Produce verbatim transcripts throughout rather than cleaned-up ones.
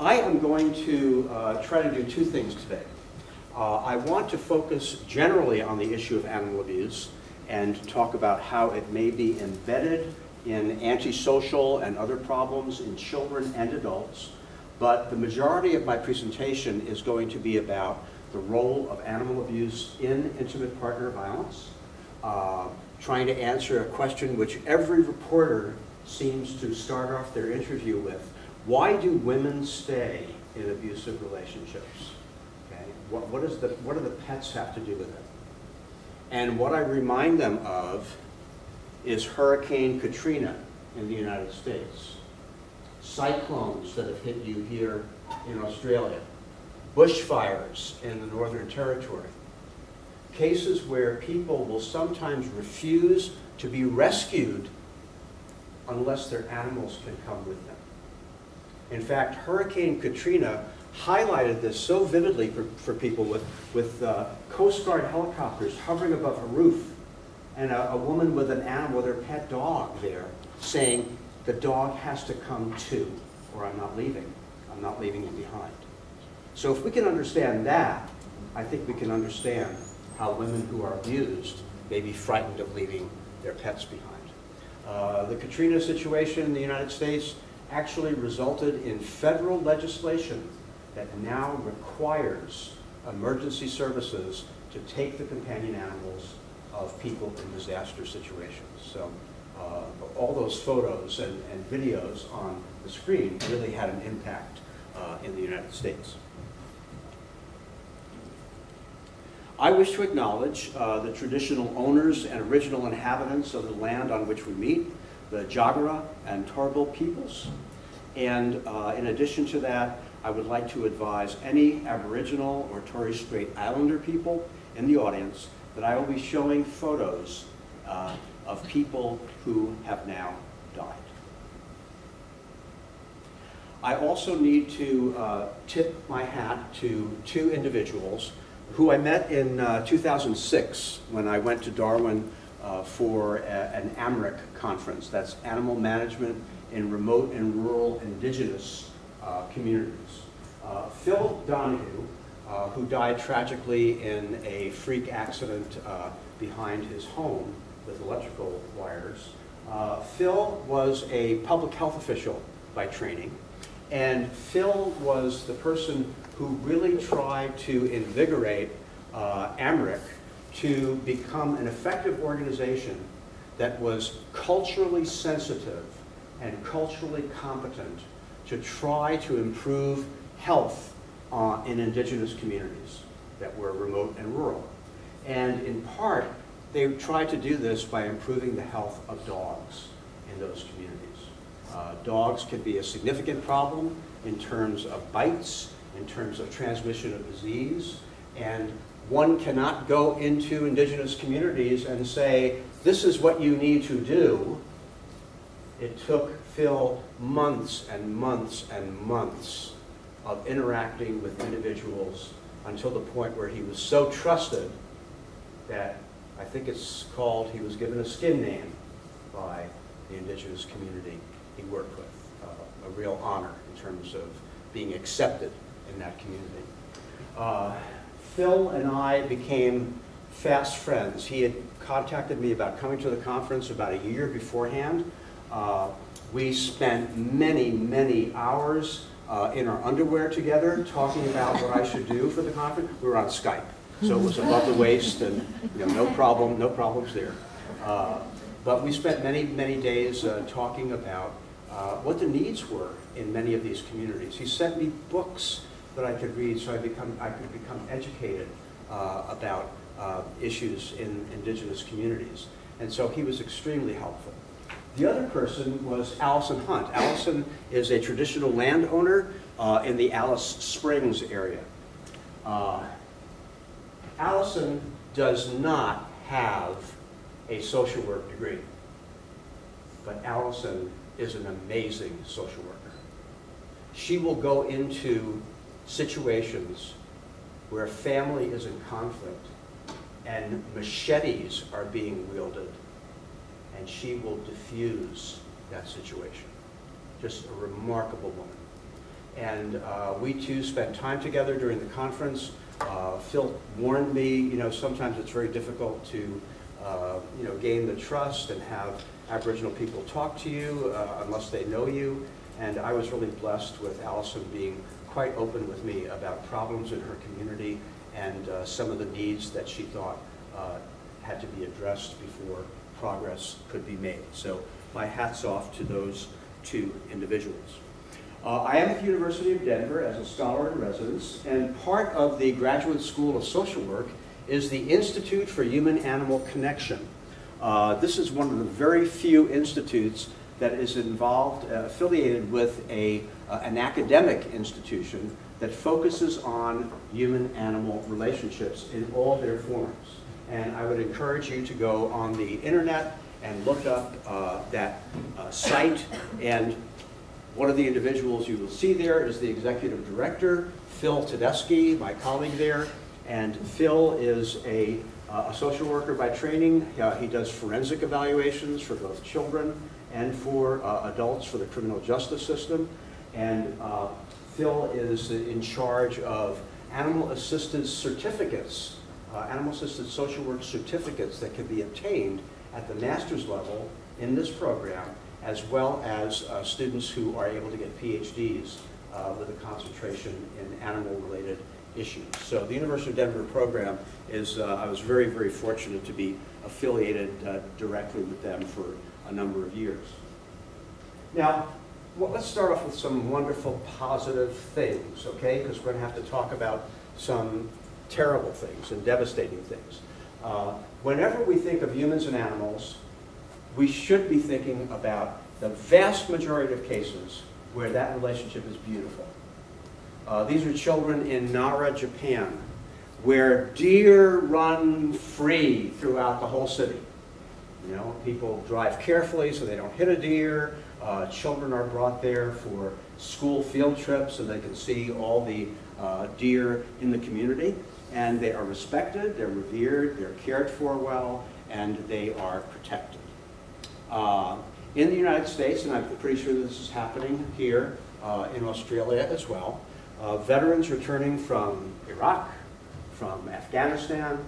I am going to uh, try to do two things today. Uh, I want to focus generally on the issue of animal abuse and talk about how it may be embedded in antisocial and other problems in children and adults. But the majority of my presentation is going to be about the role of animal abuse in intimate partner violence, uh, trying to answer a question which every reporter seems to start off their interview with. Why do women stay in abusive relationships? Okay. What, what, is the, what do the pets have to do with it? And what I remind them of is Hurricane Katrina in the United States, cyclones that have hit you here in Australia, bushfires in the Northern Territory, cases where people will sometimes refuse to be rescued unless their animals can come with them. In fact, Hurricane Katrina highlighted this so vividly for, for people with, with uh, Coast Guard helicopters hovering above a roof and a, a woman with an animal, with her pet dog there, saying, the dog has to come too, or I'm not leaving. I'm not leaving him behind. So if we can understand that, I think we can understand how women who are abused may be frightened of leaving their pets behind. Uh, the Katrina situation in the United States actually resulted in federal legislation that now requires emergency services to take the companion animals of people in disaster situations. So uh, all those photos and, and videos on the screen really had an impact uh, in the United States. I wish to acknowledge uh, the traditional owners and original inhabitants of the land on which we meet, the Jagera and Turrbal peoples. And uh, in addition to that, I would like to advise any Aboriginal or Torres Strait Islander people in the audience that I will be showing photos uh, of people who have now died. I also need to uh, tip my hat to two individuals who I met in uh, two thousand six when I went to Darwin Uh, for a, an AMRRIC conference. That's Animal Management in Remote and Rural Indigenous uh, Communities. Uh, Phil Donahue, uh, who died tragically in a freak accident uh, behind his home with electrical wires. Uh, Phil was a public health official by training, and Phil was the person who really tried to invigorate uh, AMRRIC to become an effective organization that was culturally sensitive and culturally competent to try to improve health uh, in indigenous communities that were remote and rural. And in part, they tried to do this by improving the health of dogs in those communities. Uh, dogs can be a significant problem in terms of bites, in terms of transmission of disease, and one cannot go into indigenous communities and say, this is what you need to do. It took Phil months and months and months of interacting with individuals until the point where he was so trusted that I think it's called, he was given a skin name by the indigenous community he worked with. Uh, a real honor in terms of being accepted in that community. Uh, Phil and I became fast friends. He had contacted me about coming to the conference about a year beforehand. Uh, we spent many, many hours uh, in our underwear together talking about what I should do for the conference. We were on Skype, so it was above the waist and you know, no problem, no problems there. Uh, but we spent many, many days uh, talking about uh, what the needs were in many of these communities. He sent me books that I could read, so I become I could become educated uh, about uh, issues in indigenous communities, and so he was extremely helpful. The other person was Allison Hunt. Allison is a traditional landowner uh, in the Alice Springs area. Uh, Allison does not have a social work degree, but Allison is an amazing social worker. She will go into situations where family is in conflict and machetes are being wielded, and she will diffuse that situation. Just a remarkable woman. and uh, we two spent time together during the conference. Uh, Phil warned me, you know, sometimes it's very difficult to, uh, you know, gain the trust and have Aboriginal people talk to you uh, unless they know you. And I was really blessed with Allison being quite open with me about problems in her community and uh, some of the needs that she thought uh, had to be addressed before progress could be made. So my hat's off to those two individuals. Uh, I am at the University of Denver as a scholar in residence, and part of the Graduate School of Social Work is the Institute for Human-Animal Connection. Uh, this is one of the very few institutes that is involved, uh, affiliated with a, uh, an academic institution that focuses on human-animal relationships in all their forms. And I would encourage you to go on the internet and look up uh, that uh, site, and one of the individuals you will see there is the executive director, Phil Tedeschi, my colleague there. And Phil is a, uh, a social worker by training. Uh, he does forensic evaluations for both children and for uh, adults for the criminal justice system. And uh, Phil is in charge of animal assistance certificates, uh, animal assistance social work certificates that can be obtained at the master's level in this program, as well as uh, students who are able to get PhDs uh, with a concentration in animal-related issues. So the University of Denver program is, uh, I was very, very fortunate to be affiliated uh, directly with them for a number of years. Now, well, let's start off with some wonderful positive things, okay? Because we're gonna have to talk about some terrible things and devastating things. Uh, whenever we think of humans and animals, we should be thinking about the vast majority of cases where that relationship is beautiful. Uh, these are children in Nara, Japan, where deer run free throughout the whole city. You know, people drive carefully so they don't hit a deer. Uh, children are brought there for school field trips so they can see all the uh, deer in the community. And they are respected, they're revered, they're cared for well, and they are protected. Uh, in the United States, and I'm pretty sure this is happening here uh, in Australia as well, uh, veterans returning from Iraq, from Afghanistan,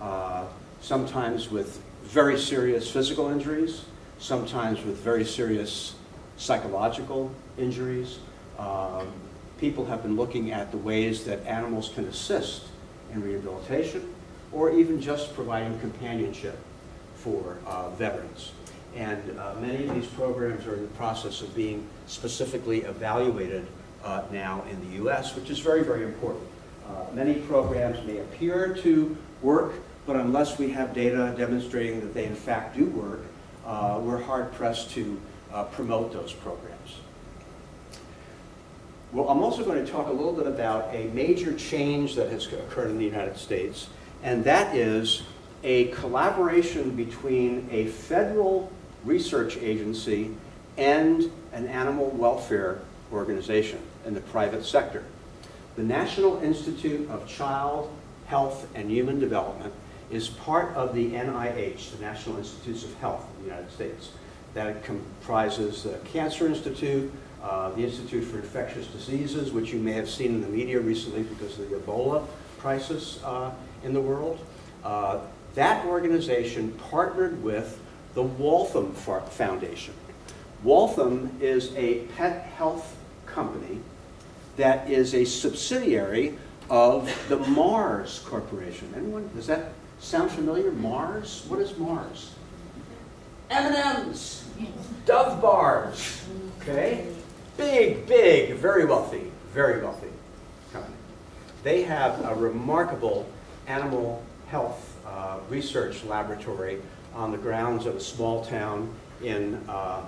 uh, sometimes with very serious physical injuries, sometimes with very serious psychological injuries. Uh, people have been looking at the ways that animals can assist in rehabilitation or even just providing companionship for uh, veterans. And uh, many of these programs are in the process of being specifically evaluated uh, now in the U S, which is very, very important. Uh, many programs may appear to work, but unless we have data demonstrating that they in fact do work, uh, we're hard-pressed to uh, promote those programs. Well, I'm also going to talk a little bit about a major change that has occurred in the United States, and that is a collaboration between a federal research agency and an animal welfare organization in the private sector. The National Institute of Child Health and Human Development is part of the N I H, the National Institutes of Health in the United States. That comprises the Cancer Institute, uh, the Institute for Infectious Diseases, which you may have seen in the media recently because of the Ebola crisis uh, in the world. Uh, that organization partnered with the Waltham Foundation. Waltham is a pet health company that is a subsidiary of the Mars Corporation. Anyone, does that sound familiar? Mars? What is Mars? M and M's, Dove bars, okay? Big, big, very wealthy, very wealthy company. They have a remarkable animal health uh, research laboratory on the grounds of a small town in, uh,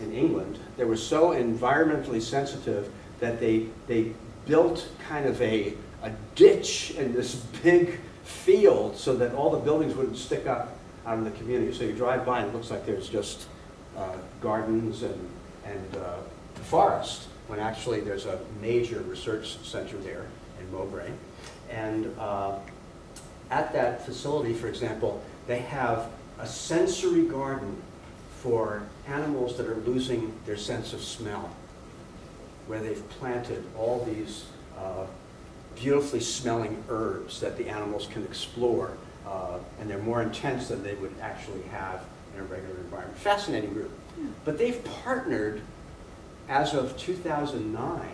in England. They were so environmentally sensitive that they, they built kind of a, a ditch in this big field so that all the buildings wouldn't stick up out in the community. So you drive by and it looks like there's just uh, gardens and, and uh, forest, when actually there's a major research center there in Mowbray. And uh, at that facility, for example, they have a sensory garden for animals that are losing their sense of smell. where they've planted all these uh, beautifully smelling herbs that the animals can explore, uh, and they're more intense than they would actually have in a regular environment. Fascinating group. But they've partnered, as of two thousand nine,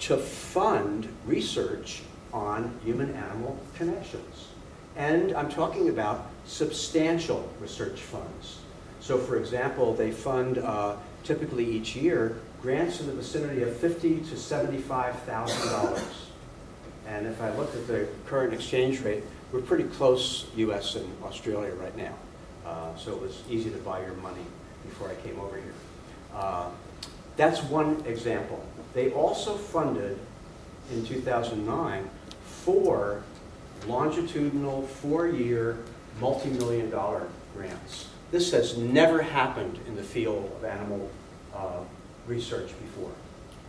to fund research on human-animal connections. And I'm talking about substantial research funds. So for example, they fund uh, typically each year grants in the vicinity of fifty to seventy-five thousand dollars. And if I look at the current exchange rate, we're pretty close, U S and Australia right now. Uh, so it was easy to buy your money before I came over here. Uh, that's one example. They also funded, in two thousand nine, four longitudinal, four-year, multi-million dollar grants. This has never happened in the field of animal uh, research before.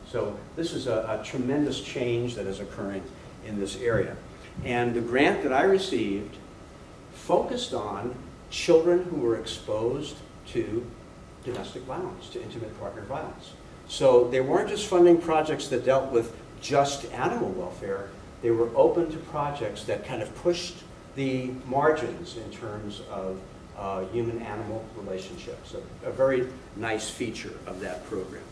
So this is a, a tremendous change that is occurring in this area. And the grant that I received focused on children who were exposed to domestic violence, to intimate partner violence. So they weren't just funding projects that dealt with just animal welfare. They were open to projects that kind of pushed the margins in terms of uh, human-animal relationships, a, a very nice feature of that program.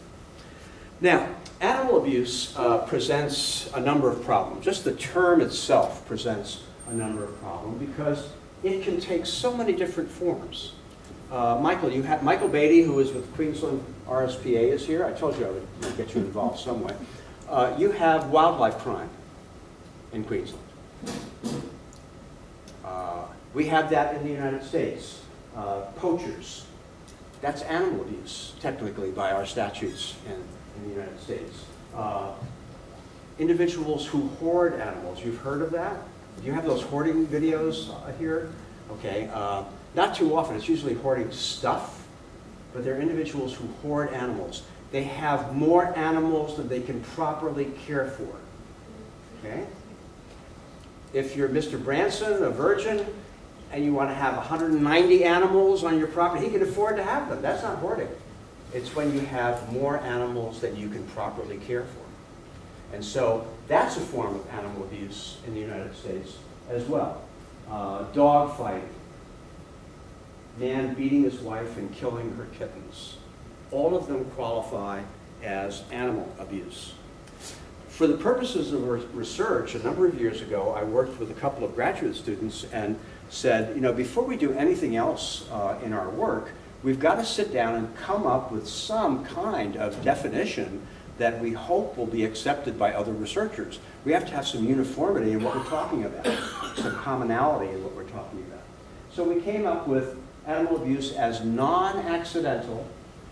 Now, animal abuse uh, presents a number of problems. Just the term itself presents a number of problems because it can take so many different forms. Uh, Michael, you have, Michael Beatty, who is with Queensland R S P A, is here. I told you I would get you involved some way. Uh, you have wildlife crime in Queensland. Uh, we have that in the United States. Uh, poachers. That's animal abuse, technically, by our statutes in, in the United States. Uh, individuals who hoard animals. You've heard of that? Do you have those hoarding videos uh, here? Okay. Uh, Not too often, it's usually hoarding stuff, but they're individuals who hoard animals. They have more animals than they can properly care for, okay? If you're Mister Branson, a virgin, and you want to have one hundred ninety animals on your property, he can afford to have them. That's not hoarding. It's when you have more animals than you can properly care for. And so that's a form of animal abuse in the United States as well. Uh, dog fighting. Man beating his wife and killing her kittens. All of them qualify as animal abuse. For the purposes of research, a number of years ago, I worked with a couple of graduate students and said, you know, before we do anything else uh, in our work, we've got to sit down and come up with some kind of definition that we hope will be accepted by other researchers. We have to have some uniformity in what we're talking about, some commonality in what we're talking about. So we came up with animal abuse as non-accidental,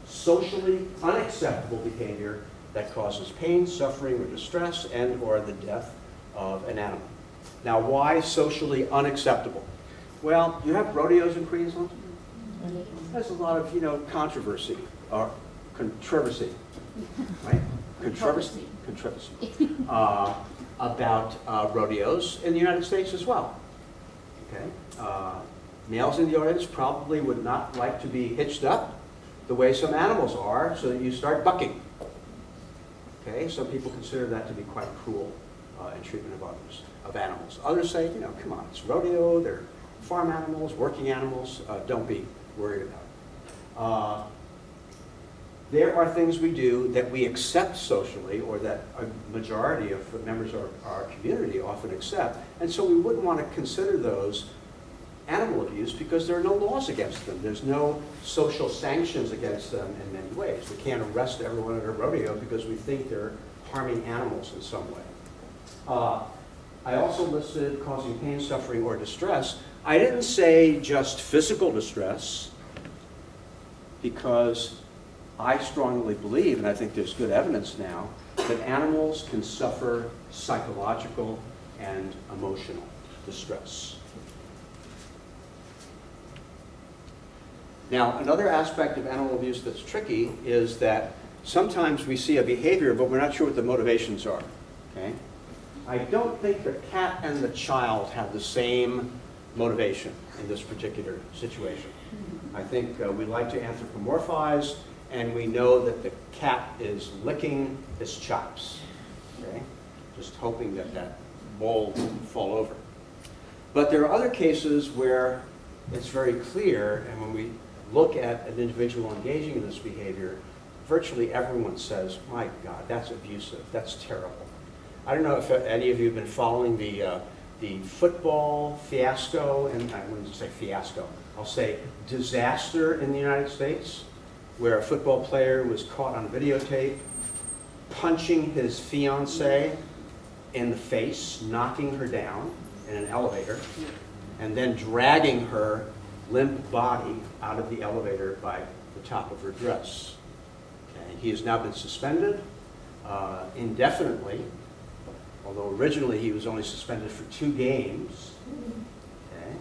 socially unacceptable behavior that causes pain, suffering, or distress, and or the death of an animal. Now, why socially unacceptable? Well, you have rodeos in Queensland? There's a lot of, you know, controversy, or controversy, right? Controversy, controversy, uh, about uh, rodeos in the United States as well, okay? Uh, Males in the audience probably would not like to be hitched up the way some animals are, so that you start bucking. Okay, some people consider that to be quite cruel uh, in treatment of others, of animals. Others say, you know, come on, it's rodeo, they're farm animals, working animals, uh, don't be worried about it. Uh, there are things we do that we accept socially, or that a majority of members of our community often accept, and so we wouldn't want to consider those animal abuse because there are no laws against them. There's no social sanctions against them in many ways. We can't arrest everyone at a rodeo because we think they're harming animals in some way. Uh, I also listed causing pain, suffering, or distress. I didn't say just physical distress because I strongly believe, and I think there's good evidence now, that animals can suffer psychological and emotional distress. Now, another aspect of animal abuse that's tricky is that sometimes we see a behavior, but we're not sure what the motivations are, okay? I don't think the cat and the child have the same motivation in this particular situation. I think uh, we like to anthropomorphize, and we know that the cat is licking his chops, okay? Just hoping that that bowl won't fall over. But there are other cases where it's very clear, and when we look at an individual engaging in this behavior, virtually everyone says, my God, that's abusive, that's terrible. I don't know if any of you have been following the, uh, the football fiasco, and I wouldn't say fiasco, I'll say disaster in the United States, where a football player was caught on videotape punching his fiancée in the face, knocking her down in an elevator, and then dragging her limp body out of the elevator by the top of her dress. And he has now been suspended uh, indefinitely, although originally he was only suspended for two games. Okay.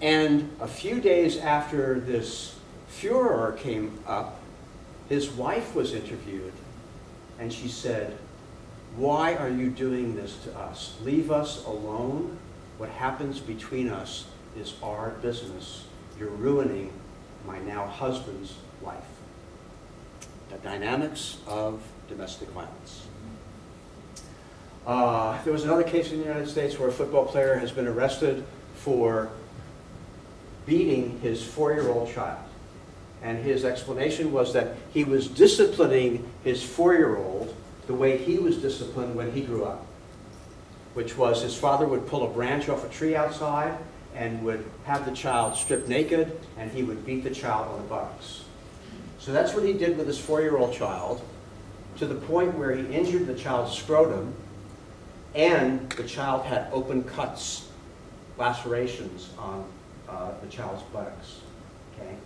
And a few days after this furor came up, his wife was interviewed, and she said, why are you doing this to us? Leave us alone. What happens between us is our business. You're ruining my now husband's life. The dynamics of domestic violence. Uh, there was another case in the United States where a football player has been arrested for beating his four-year-old child. And his explanation was that he was disciplining his four-year-old the way he was disciplined when he grew up, which was his father would pull a branch off a tree outside and would have the child stripped naked, and he would beat the child on the buttocks. So that's what he did with his four-year-old child, to the point where he injured the child's scrotum, and the child had open cuts, lacerations on uh, the child's buttocks. Okay?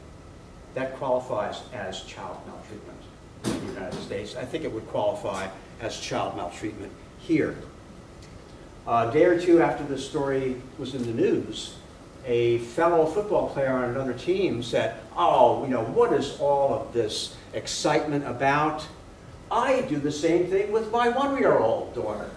That qualifies as child maltreatment in the United States. I think it would qualify as child maltreatment here. A day or two after this story was in the news, a fellow football player on another team said, oh, you know, what is all of this excitement about? I do the same thing with my one-year-old daughter.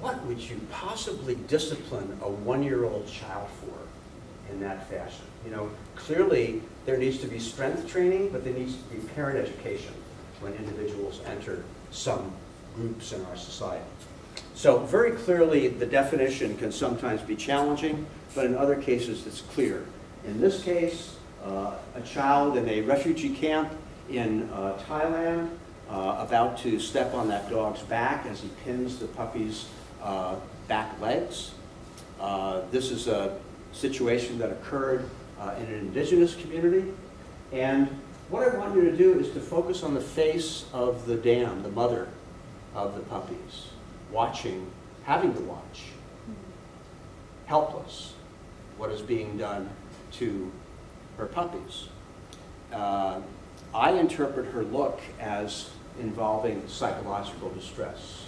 What would you possibly discipline a one-year-old child for in that fashion? You know, clearly there needs to be strength training, but there needs to be parent education when individuals enter some groups in our society. So very clearly the definition can sometimes be challenging, but in other cases it's clear. In this case, uh, a child in a refugee camp in uh, Thailand, uh, about to step on that dog's back as he pins the puppy's uh, back legs. Uh, this is a situation that occurred uh, in an indigenous community. And what I want you to do is to focus on the face of the dam, the mother of the puppies, watching, having to watch, helpless, what is being done to her puppies. Uh, I interpret her look as involving psychological distress.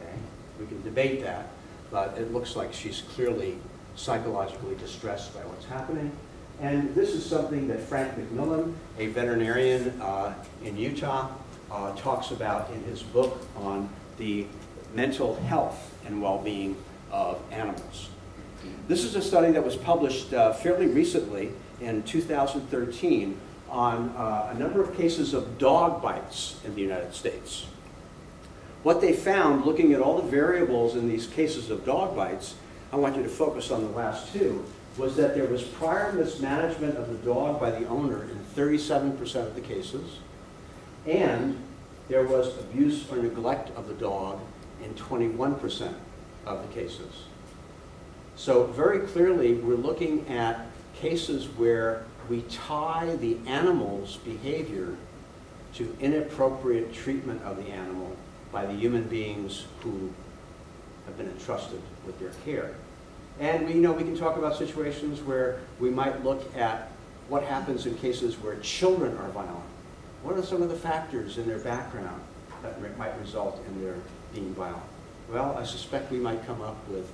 Okay? We can debate that, but it looks like she's clearly psychologically distressed by what's happening. And this is something that Frank McMillan, a veterinarian uh, in Utah, uh, talks about in his book on the mental health and well-being of animals. This is a study that was published uh, fairly recently in two thousand thirteen on uh, a number of cases of dog bites in the United States. What they found, looking at all the variables in these cases of dog bites, I want you to focus on the last two, was that there was prior mismanagement of the dog by the owner in thirty-seven percent of the cases, and there was abuse or neglect of the dog in twenty-one percent of the cases. So very clearly, we're looking at cases where we tie the animal's behavior to inappropriate treatment of the animal by the human beings who have been entrusted with their care. And we, you know, we can talk about situations where we might look at what happens in cases where children are violent. What are some of the factors in their background that might result in their being violent? Well, I suspect we might come up with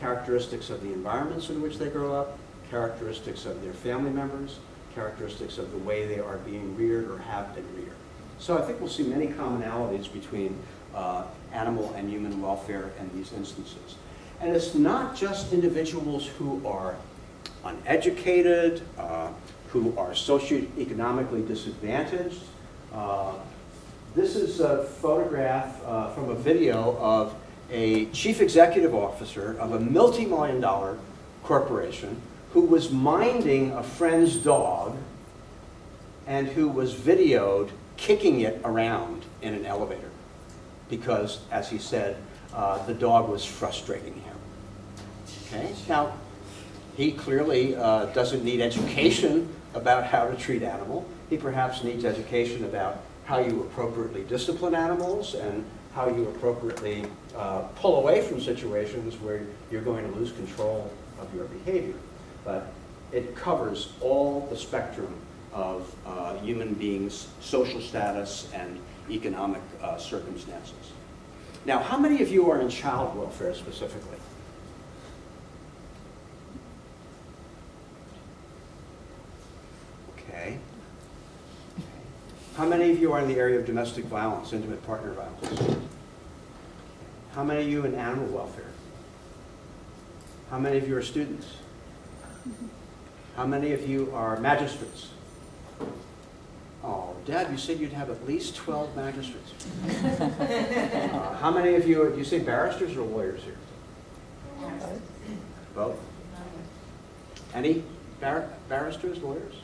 characteristics of the environments in which they grow up, characteristics of their family members, characteristics of the way they are being reared or have been reared. So I think we'll see many commonalities between uh, animal and human welfare in these instances. And it's not just individuals who are uneducated, uh, who are socioeconomically disadvantaged. Uh, this is a photograph uh, from a video of a chief executive officer of a multi-million dollar corporation who was minding a friend's dog and who was videoed kicking it around in an elevator because, as he said, uh, the dog was frustrating him. Okay? Now, he clearly uh, doesn't need education about how to treat animals. He perhaps needs education about how you appropriately discipline animals and how you appropriately uh, pull away from situations where you're going to lose control of your behavior. But it covers all the spectrum of uh, human beings' social status and economic uh, circumstances. Now, how many of you are in child welfare specifically? Okay. How many of you are in the area of domestic violence, intimate partner violence? How many of you in animal welfare? How many of you are students? How many of you are magistrates? Oh, Dad, you said you'd have at least twelve magistrates. uh, how many of you, are, do you say barristers or lawyers here? Both. Both? Any bar barristers, lawyers?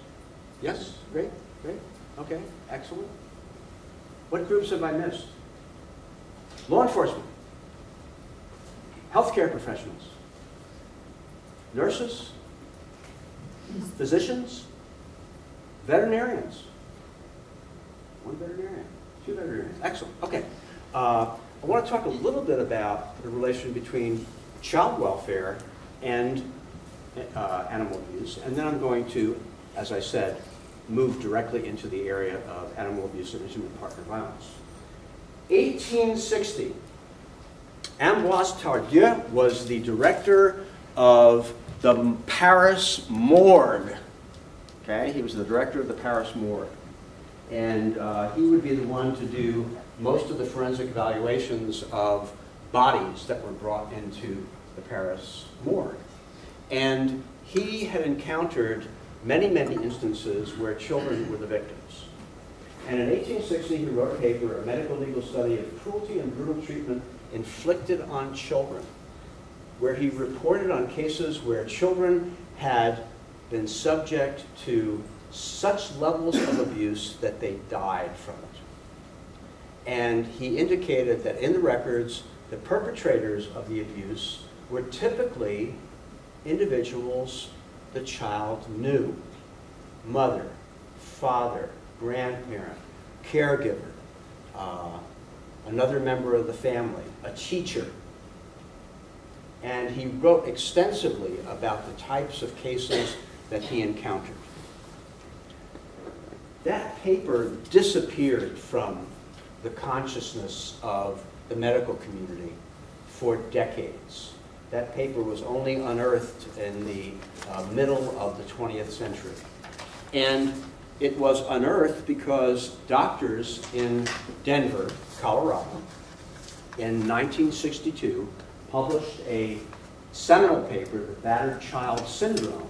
Yes? Great, great. Okay, excellent. What groups have I missed? Law enforcement, healthcare professionals, nurses, physicians, veterinarians. One veterinarian, two veterinarians. Excellent. Okay. Uh, I want to talk a little bit about the relation between child welfare and uh, animal abuse, and then I'm going to, as I said, move directly into the area of animal abuse and intimate partner violence. eighteen sixty, Ambroise Tardieu was the director of the Paris Morgue. Okay, he was the director of the Paris Morgue. And uh, he would be the one to do most of the forensic evaluations of bodies that were brought into the Paris Morgue. And he had encountered many, many instances where children were the victims. And in eighteen sixty, he wrote a paper, A Medical Legal Study of Cruelty and Brutal Treatment Inflicted on Children, where he reported on cases where children had been subject to such levels of abuse that they died from it. And he indicated that in the records, the perpetrators of the abuse were typically individuals the child knew: mother, father, grandparent, caregiver, uh, another member of the family, a teacher. And he wrote extensively about the types of cases that he encountered. That paper disappeared from the consciousness of the medical community for decades. That paper was only unearthed in the uh, middle of the twentieth century. And it was unearthed because doctors in Denver, Colorado, in nineteen sixty-two, published a seminal paper, The Battered Child Syndrome,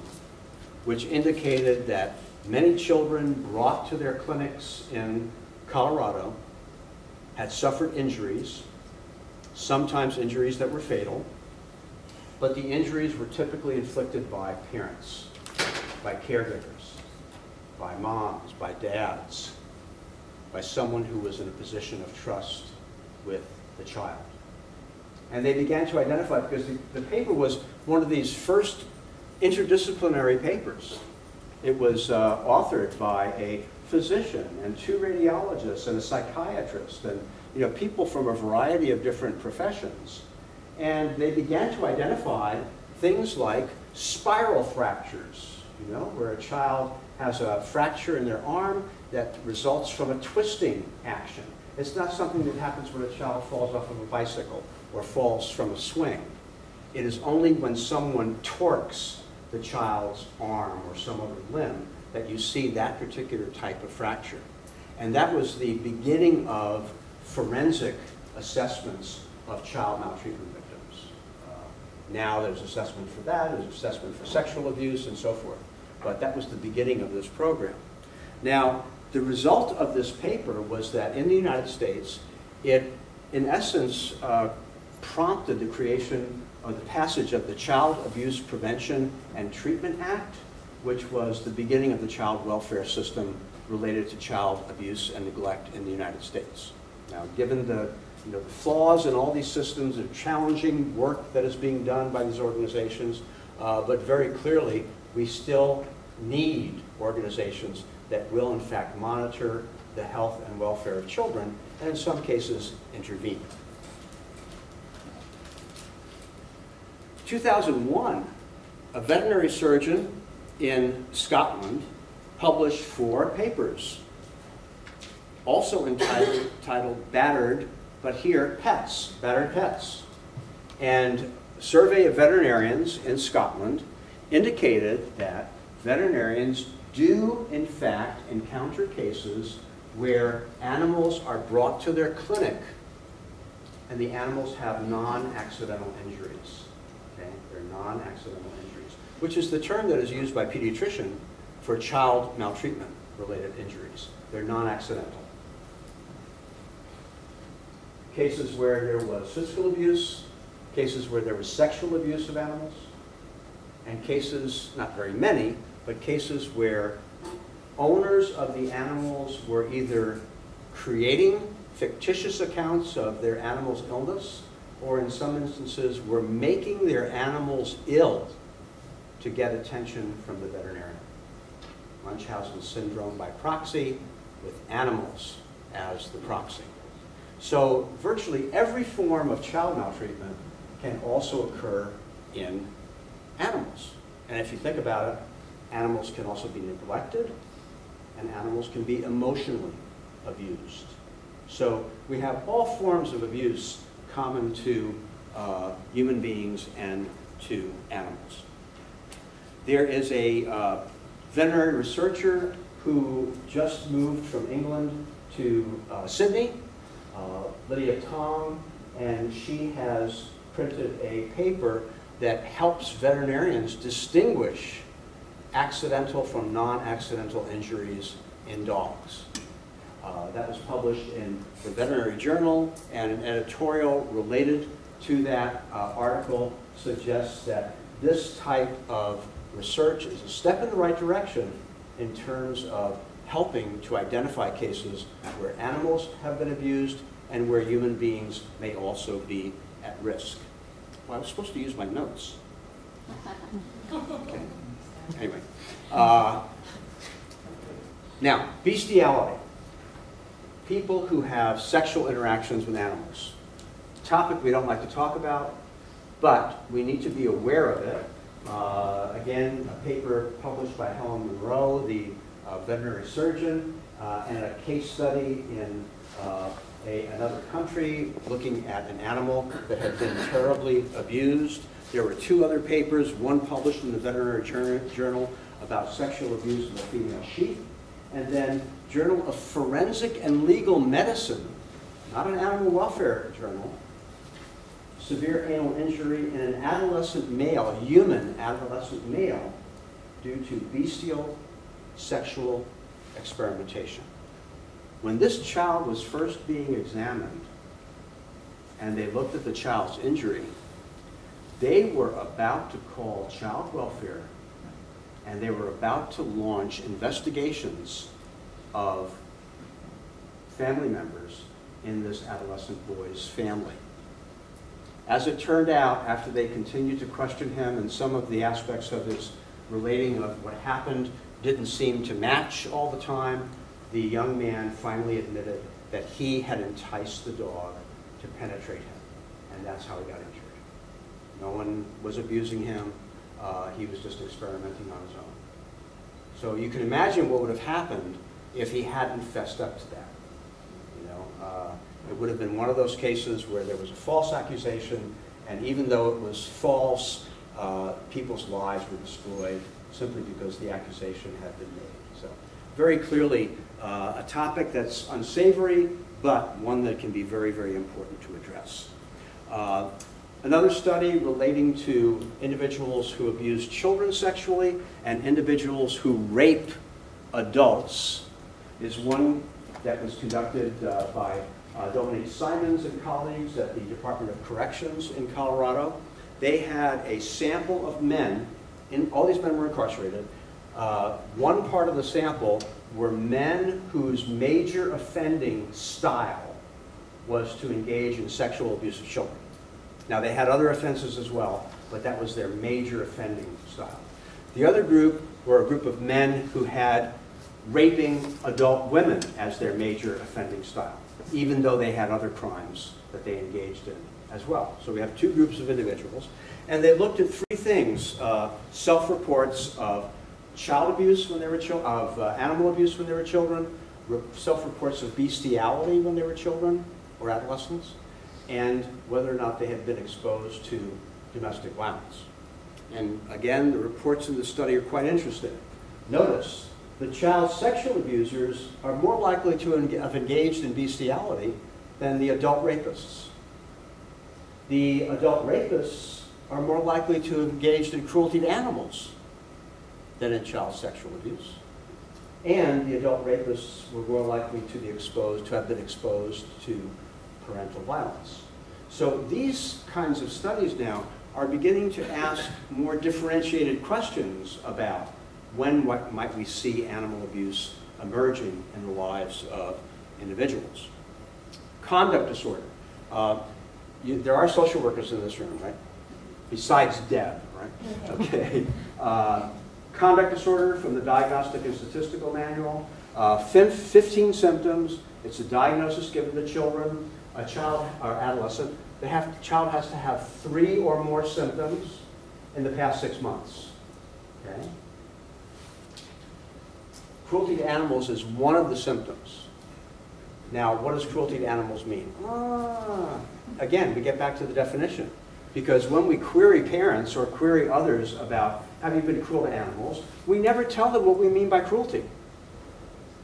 which indicated that many children brought to their clinics in Colorado had suffered injuries, sometimes injuries that were fatal, but the injuries were typically inflicted by parents, by caregivers, by moms, by dads, by someone who was in a position of trust with the child. And they began to identify, because the, the paper was one of these first interdisciplinary papers. It was uh, authored by a physician and two radiologists and a psychiatrist and, you know, people from a variety of different professions. And they began to identify things like spiral fractures, you know, where a child has a fracture in their arm that results from a twisting action. It's not something that happens when a child falls off of a bicycle or falls from a swing. It is only when someone torques the child's arm or some other limb that you see that particular type of fracture. And that was the beginning of forensic assessments of child maltreatment victims. Uh, now there's assessment for that, there's assessment for sexual abuse and so forth. but that was the beginning of this program. Now, the result of this paper was that in the United States, it, in essence, uh, prompted the creation or the passage of the Child Abuse Prevention and Treatment Act, which was the beginning of the child welfare system related to child abuse and neglect in the United States. Now, given the, you know, the flaws in all these systems and challenging work that is being done by these organizations, uh, but very clearly, we still need organizations that will, in fact, monitor the health and welfare of children, and in some cases, intervene. two thousand one, a veterinary surgeon in Scotland published four papers, also entitled titled Battered, but here, Pets, Battered Pets. And a survey of veterinarians in Scotland indicated that veterinarians do, in fact, encounter cases where animals are brought to their clinic and the animals have non-accidental injuries. Okay? They're non-accidental injuries, which is the term that is used by pediatricians for child maltreatment-related injuries. They're non-accidental. Cases where there was physical abuse, cases where there was sexual abuse of animals, and cases, not very many, but cases where owners of the animals were either creating fictitious accounts of their animal's illness, or in some instances were making their animals ill to get attention from the veterinarian. Munchausen syndrome by proxy with animals as the proxy. So virtually every form of child maltreatment can also occur in animals. And if you think about it, animals can also be neglected, and animals can be emotionally abused. So we have all forms of abuse common to uh, human beings and to animals. There is a uh, veterinary researcher who just moved from England to uh, Sydney, uh, Lydia Tong, and she has printed a paper that helps veterinarians distinguish accidental from non-accidental injuries in dogs. Uh, that was published in the Veterinary Journal, and an editorial related to that uh, article suggests that this type of research is a step in the right direction in terms of helping to identify cases where animals have been abused and where human beings may also be at risk. Well, I was supposed to use my notes. Okay. Anyway, uh, now, bestiality. People who have sexual interactions with animals. Topic we don't like to talk about, but we need to be aware of it. Uh, again, a paper published by Helen Monroe, the uh, veterinary surgeon, uh, and a case study in uh, a, another country looking at an animal that had been terribly abused. There were two other papers, one published in the Veterinary Journal about sexual abuse of a female sheep, and then Journal of Forensic and Legal Medicine, not an animal welfare journal, severe anal injury in an adolescent male, a human adolescent male, due to bestial sexual experimentation. When this child was first being examined and they looked at the child's injury, they were about to call child welfare, and they were about to launch investigations of family members in this adolescent boy's family. As it turned out, after they continued to question him and some of the aspects of his relating of what happened didn't seem to match all the time, the young man finally admitted that he had enticed the dog to penetrate him, and that's how he got injured. No one was abusing him. Uh, he was just experimenting on his own. So you can imagine what would have happened if he hadn't fessed up to that. You know, uh, it would have been one of those cases where there was a false accusation, and even though it was false, uh, people's lives were destroyed simply because the accusation had been made. So very clearly uh, a topic that's unsavory, but one that can be very, very important to address. Uh, Another study relating to individuals who abuse children sexually and individuals who rape adults is one that was conducted uh, by uh, Dominique Simons and colleagues at the Department of Corrections in Colorado. They had a sample of men, in, all these men were incarcerated. Uh, one part of the sample were men whose major offending style was to engage in sexual abuse of children. Now, they had other offenses as well, but that was their major offending style. The other group were a group of men who had raping adult women as their major offending style, even though they had other crimes that they engaged in as well. So we have two groups of individuals. And they looked at three things, uh, self-reports of child abuse when they were children, of uh, animal abuse when they were children, self-reports of bestiality when they were children or adolescents, and whether or not they had been exposed to domestic violence. And again, the reports in the study are quite interesting. Notice, the child sexual abusers are more likely to have engaged in bestiality than the adult rapists. The adult rapists are more likely to have engaged in cruelty to animals than in child sexual abuse. And the adult rapists were more likely to be exposed, to have been exposed to parental violence. So these kinds of studies now are beginning to ask more differentiated questions about when what might we see animal abuse emerging in the lives of individuals. Conduct disorder. Uh, you, there are social workers in this room, right? Besides Deb, right? Okay. Uh, Conduct disorder from the Diagnostic and Statistical Manual. Uh, fifteen symptoms. It's a diagnosis given to children, a child or adolescent. The child has to have three or more symptoms in the past six months. Okay. Cruelty to animals is one of the symptoms. Now, what does cruelty to animals mean? Ah, again, we get back to the definition. Because when we query parents or query others about, have you been cruel to animals, we never tell them what we mean by cruelty.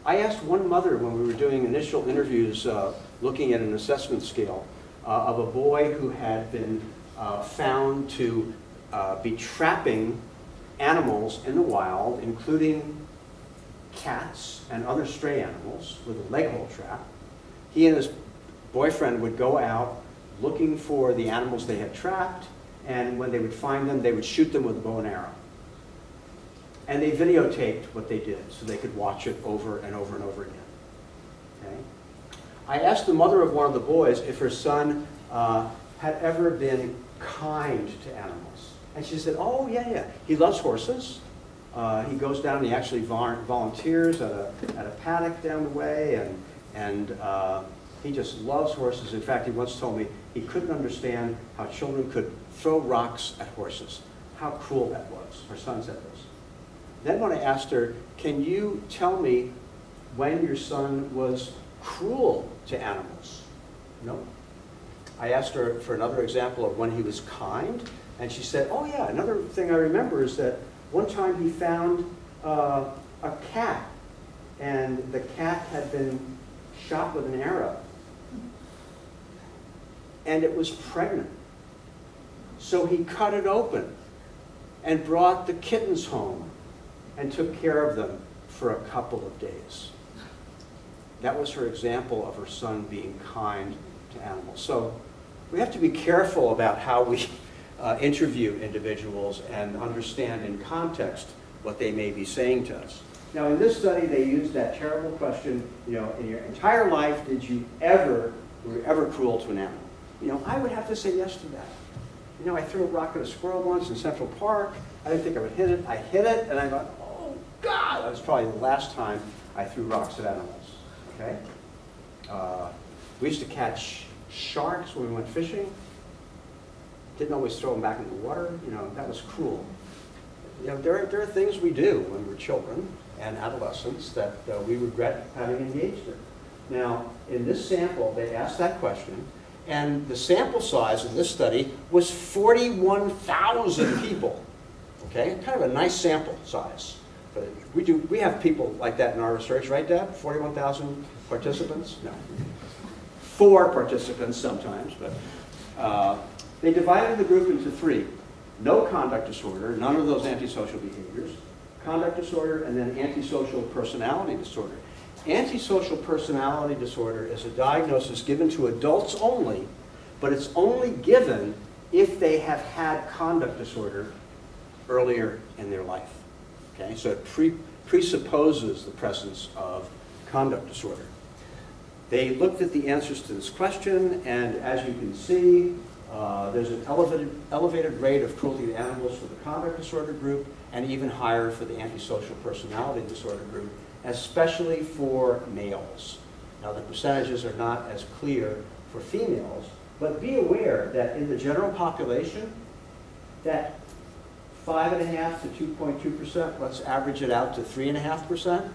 I asked one mother when we were doing initial interviews uh, looking at an assessment scale uh, of a boy who had been uh, found to uh, be trapping animals in the wild, including cats and other stray animals with a leg hole trap. He and his boyfriend would go out looking for the animals they had trapped, and when they would find them, they would shoot them with a bow and arrow. And they videotaped what they did so they could watch it over and over and over again. Okay? I asked the mother of one of the boys if her son uh, had ever been kind to animals. And she said, oh, yeah, yeah. He loves horses. Uh, he goes down and he actually volunteers at a, at a paddock down the way, and, and uh, he just loves horses. In fact, he once told me he couldn't understand how children could throw rocks at horses. How cruel that was. Her son said this. Then when I asked her, can you tell me when your son was cruel to animals? No. I asked her for another example of when he was kind, and she said, oh yeah, another thing I remember is that one time he found uh, a cat, and the cat had been shot with an arrow, and it was pregnant. So he cut it open and brought the kittens home and took care of them for a couple of days. That was her example of her son being kind to animals. So we have to be careful about how we uh, interview individuals and understand in context what they may be saying to us. Now, in this study, they used that terrible question, you know, in your entire life, did you ever, were you ever cruel to an animal? You know, I would have to say yes to that. You know, I threw a rock at a squirrel once in Central Park. I didn't think I would hit it. I hit it, and I thought, oh, God, that was probably the last time I threw rocks at animals, okay? Uh, we used to catch sharks when we went fishing. Didn't always throw them back in the water. You know, that was cruel. You know, there are, there are things we do when we're children and adolescents that uh, we regret having engaged in. Now, in this sample, they asked that question. And the sample size in this study was forty-one thousand people, okay? Kind of a nice sample size. But we, do, we have people like that in our research, right, Deb? forty-one thousand participants? No. Four participants sometimes, but uh, They divided the group into three. No conduct disorder, none of those antisocial behaviors, conduct disorder, and then antisocial personality disorder. Antisocial personality disorder is a diagnosis given to adults only, but it's only given if they have had conduct disorder earlier in their life. Okay, so it pre presupposes the presence of conduct disorder. They looked at the answers to this question, and as you can see, uh, there's an elevated, elevated rate of cruelty to animals for the conduct disorder group, and even higher for the antisocial personality disorder group, especially for males. Now, the percentages are not as clear for females, but be aware that in the general population, that five point five to two point two percent, let's average it out to three point five percent,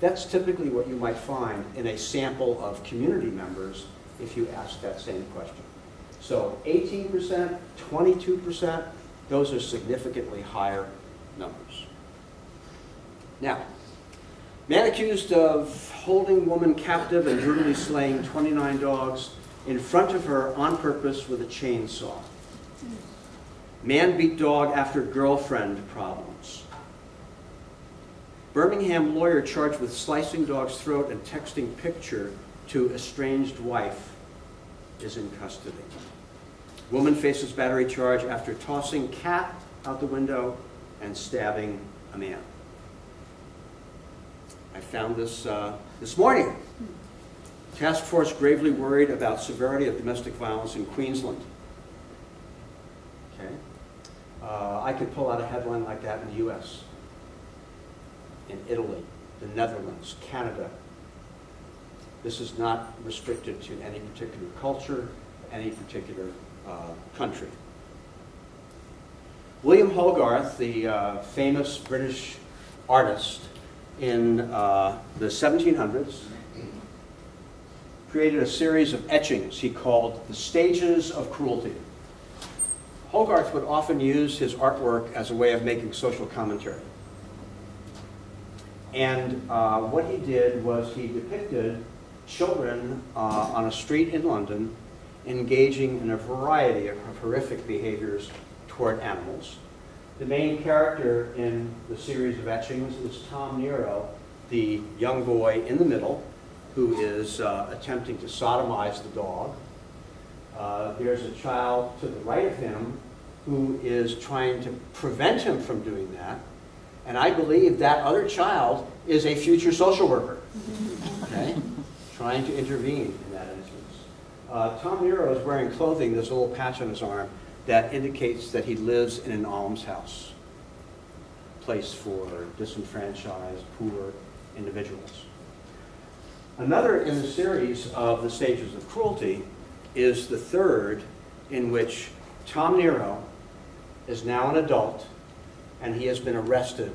that's typically what you might find in a sample of community members if you ask that same question. So eighteen percent, twenty-two percent, those are significantly higher numbers. Now, man accused of holding woman captive and brutally slaying twenty-nine dogs in front of her on purpose with a chainsaw. Man beat dog after girlfriend problems. Birmingham lawyer charged with slicing dog's throat and texting picture to estranged wife is in custody. Woman faces battery charge after tossing cat out the window and stabbing a man. I found this uh, this morning. Task force gravely worried about severity of domestic violence in Queensland. Okay. Uh, I could pull out a headline like that in the U S, in Italy, the Netherlands, Canada. This is not restricted to any particular culture, any particular uh, country. William Hogarth, the uh, famous British artist in uh, the seventeen hundreds, created a series of etchings he called The Stages of Cruelty. Hogarth would often use his artwork as a way of making social commentary. And uh, what he did was he depicted children uh, on a street in London engaging in a variety of horrific behaviors toward animals. The main character in the series of etchings is Tom Nero, the young boy in the middle, who is uh, attempting to sodomize the dog. Uh, there's a child to the right of him who is trying to prevent him from doing that. And I believe that other child is a future social worker, okay? Trying to intervene in that instance. Uh, Tom Nero is wearing clothing, there's a little patch on his arm that indicates that he lives in an almshouse, a place for disenfranchised, poor individuals. Another in the series of the stages of cruelty is the third, in which Tom Nero is now an adult and he has been arrested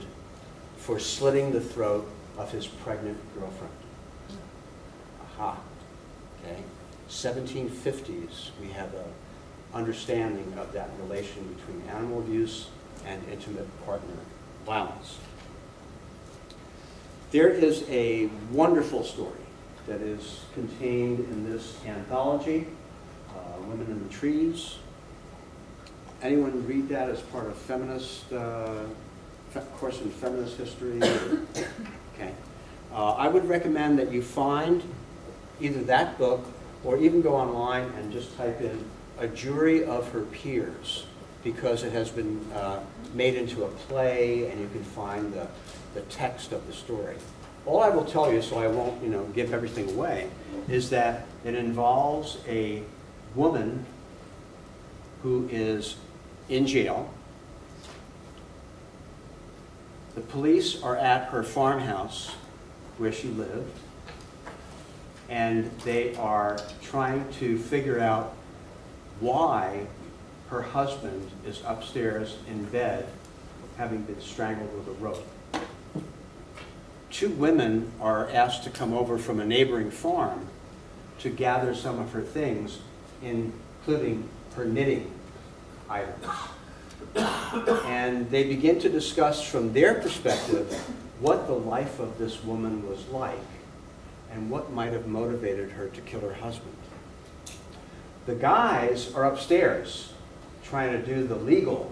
for slitting the throat of his pregnant girlfriend. Aha, okay. seventeen fifties, we have an understanding of that relation between animal abuse and intimate partner violence. There is a wonderful story that is contained in this anthology, Uh, Women in the Trees. Anyone read that as part of feminist uh, fe course in feminist history? Okay. Uh, I would recommend that you find either that book or even go online and just type in "A Jury of Her Peers," because it has been uh, made into a play, and you can find the, the text of the story. All I will tell you, so I won't, you know, give everything away, is that it involves a woman who is in jail. The police are at her farmhouse where she lived, and they are trying to figure out why her husband is upstairs in bed, having been strangled with a rope. Two women are asked to come over from a neighboring farm to gather some of her things, including her knitting items. And they begin to discuss from their perspective what the life of this woman was like and what might have motivated her to kill her husband. The guys are upstairs trying to do the legal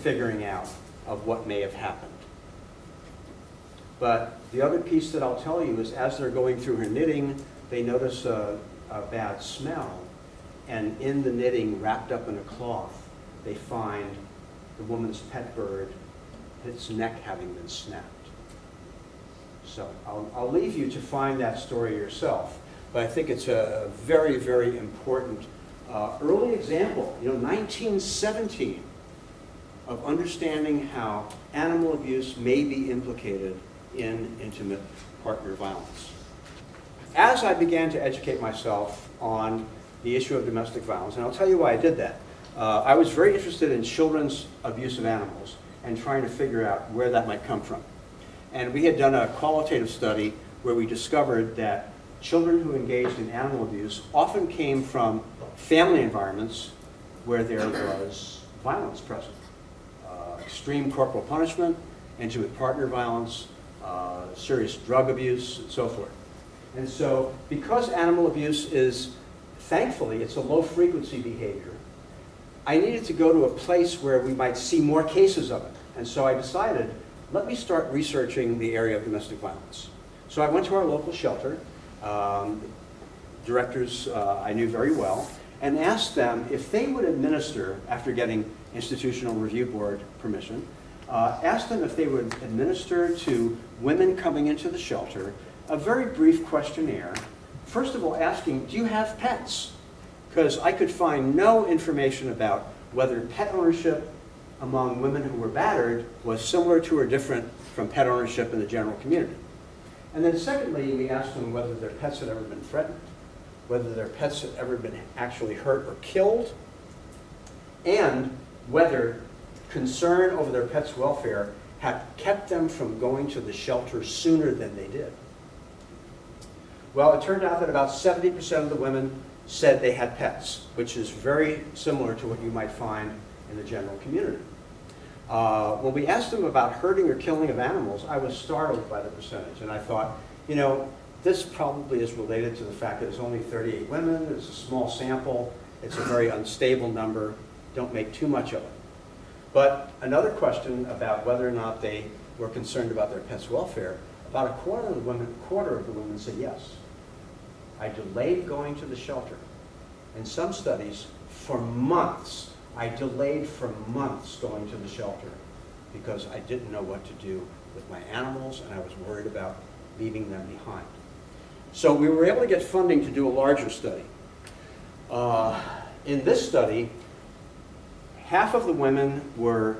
figuring out of what may have happened. But the other piece that I'll tell you is as they're going through her knitting, they notice a, a bad smell, and in the knitting, wrapped up in a cloth, they find the woman's pet bird, its neck having been snapped. So I'll, I'll leave you to find that story yourself, but I think it's a very, very important uh, early example, you know, nineteen seventeen, of understanding how animal abuse may be implicated in intimate partner violence. As I began to educate myself on the issue of domestic violence, and I'll tell you why I did that, uh, I was very interested in children's abuse of animals and trying to figure out where that might come from. And we had done a qualitative study where we discovered that children who engaged in animal abuse often came from family environments where there was violence present. Uh, extreme corporal punishment, intimate partner violence, uh, serious drug abuse, and so forth. And so because animal abuse is, thankfully, it's a low-frequency behavior, I needed to go to a place where we might see more cases of it. And so I decided, let me start researching the area of domestic violence. So I went to our local shelter, um, directors uh, I knew very well, and asked them if they would administer, after getting Institutional Review Board permission, uh, asked them if they would administer to women coming into the shelter a very brief questionnaire, first of all asking, do you have pets? Because I could find no information about whether pet ownership among women who were battered was similar to or different from pet ownership in the general community. And then secondly, we asked them whether their pets had ever been threatened, whether their pets had ever been actually hurt or killed, and whether concern over their pets' welfare had kept them from going to the shelter sooner than they did. Well, it turned out that about seventy percent of the women said they had pets, which is very similar to what you might find in the general community. Uh, when we asked them about hurting or killing of animals, I was startled by the percentage, and I thought, you know, this probably is related to the fact that it's only thirty-eight women, it's a small sample, it's a very unstable number, don't make too much of it. But another question about whether or not they were concerned about their pets' welfare, about a quarter of the women, quarter of the women said yes. I delayed going to the shelter. In some studies, for months, I delayed for months going to the shelter because I didn't know what to do with my animals and I was worried about leaving them behind. So we were able to get funding to do a larger study. Uh, in this study, half of the women were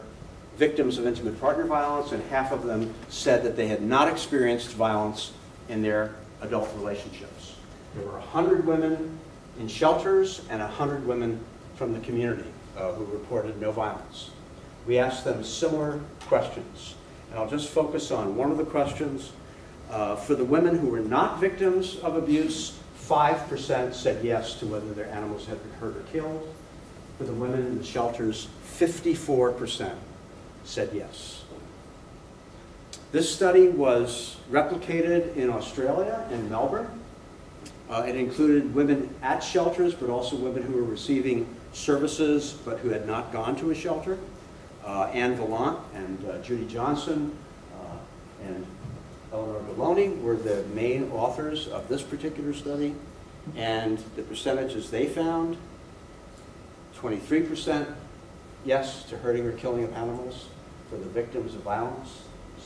victims of intimate partner violence and half of them said that they had not experienced violence in their adult relationships. There were one hundred women in shelters and one hundred women from the community uh, who reported no violence. We asked them similar questions. And I'll just focus on one of the questions. Uh, for the women who were not victims of abuse, five percent said yes to whether their animals had been hurt or killed. For the women in the shelters, fifty-four percent said yes. This study was replicated in Australia, in Melbourne. Uh, it included women at shelters, but also women who were receiving services, but who had not gone to a shelter. Uh, Anne Vallant and uh, Judy Johnson uh, and Eleanor Baloney were the main authors of this particular study. And the percentages they found, twenty-three percent yes to hurting or killing of animals for the victims of violence,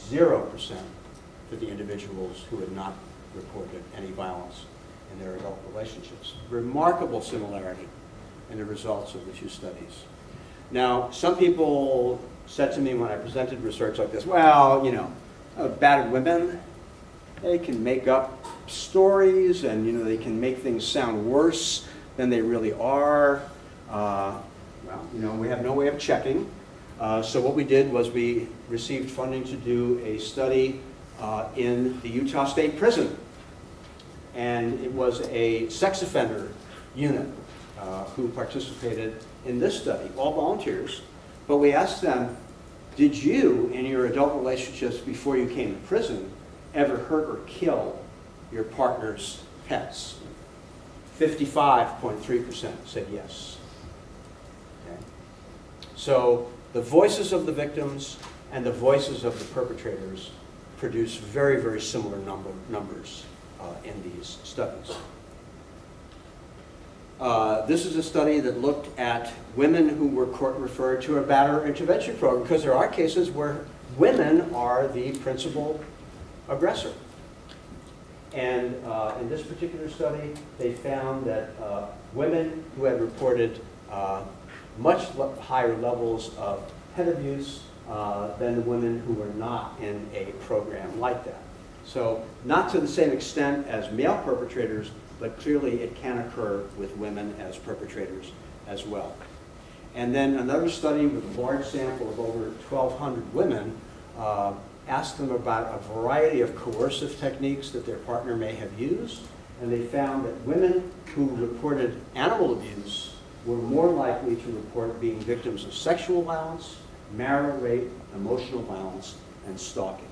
zero percent for the individuals who had not reported any violence in their adult relationships. Remarkable similarity in the results of the two studies. Now, some people said to me when I presented research like this, well, you know, uh, battered women, they can make up stories and, you know, they can make things sound worse than they really are. Uh, well, you know, we have no way of checking. Uh, so what we did was we received funding to do a study uh, in the Utah State prison. And it was a sex offender unit uh, who participated in this study, all volunteers. But we asked them, did you, in your adult relationships before you came to prison, ever hurt or kill your partner's pets? fifty-five point three percent said yes. Okay. So the voices of the victims and the voices of the perpetrators produce very, very similar number, numbers uh, in these studies. Uh, this is a study that looked at women who were court referred to a batterer intervention program, because there are cases where women are the principal aggressor. And uh, in this particular study, they found that uh, women who had reported uh, much le higher levels of pet abuse uh, than the women who were not in a program like that. So not to the same extent as male perpetrators, but clearly it can occur with women as perpetrators as well. And then another study with a large sample of over twelve hundred women uh, asked them about a variety of coercive techniques that their partner may have used, and they found that women who reported animal abuse were more likely to report being victims of sexual violence, marital rape, emotional violence, and stalking.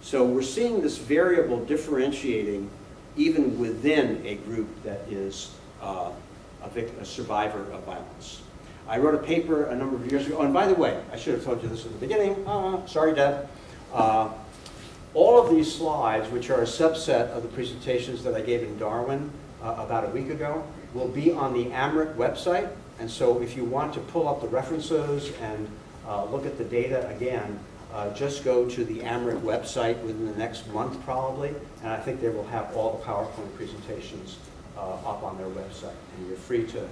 So we're seeing this variable differentiating even within a group that is uh, a, victim, a survivor of violence. I wrote a paper a number of years ago, oh, and by the way, I should have told you this at the beginning, uh, sorry Deb. Uh, all of these slides, which are a subset of the presentations that I gave in Darwin uh, about a week ago, will be on the AMRRIC website, and so if you want to pull up the references and uh, look at the data again, uh, just go to the AMRRIC website within the next month probably, and I think they will have all the PowerPoint presentations uh, up on their website, and you're free to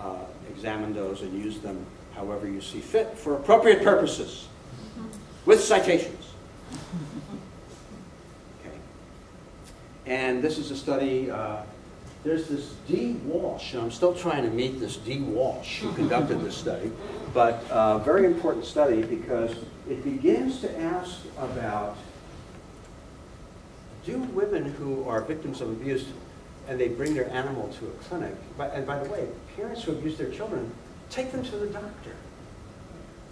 uh, examine those and use them however you see fit for appropriate purposes, with citations. Okay. And this is a study, uh, there's this D. Walsh, and I'm still trying to meet this D. Walsh who conducted this study, but a uh, very important study because it begins to ask about, do women who are victims of abuse and they bring their animal to a clinic, but, and by the way, parents who abuse their children take them to the doctor.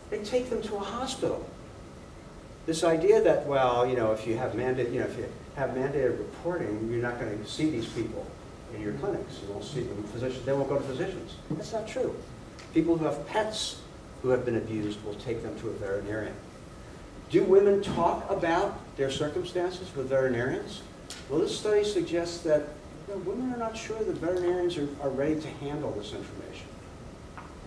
They take them to a hospital. This idea that, well, you know, if you have mandated, you know, if you have mandated reporting, you're not going to see these people in your clinics. You won't see them physicians. They won't go to physicians. That's not true. People who have pets who have been abused will take them to a veterinarian. Do women talk about their circumstances with veterinarians? Well, this study suggests that you know, women are not sure that veterinarians are, are ready to handle this information.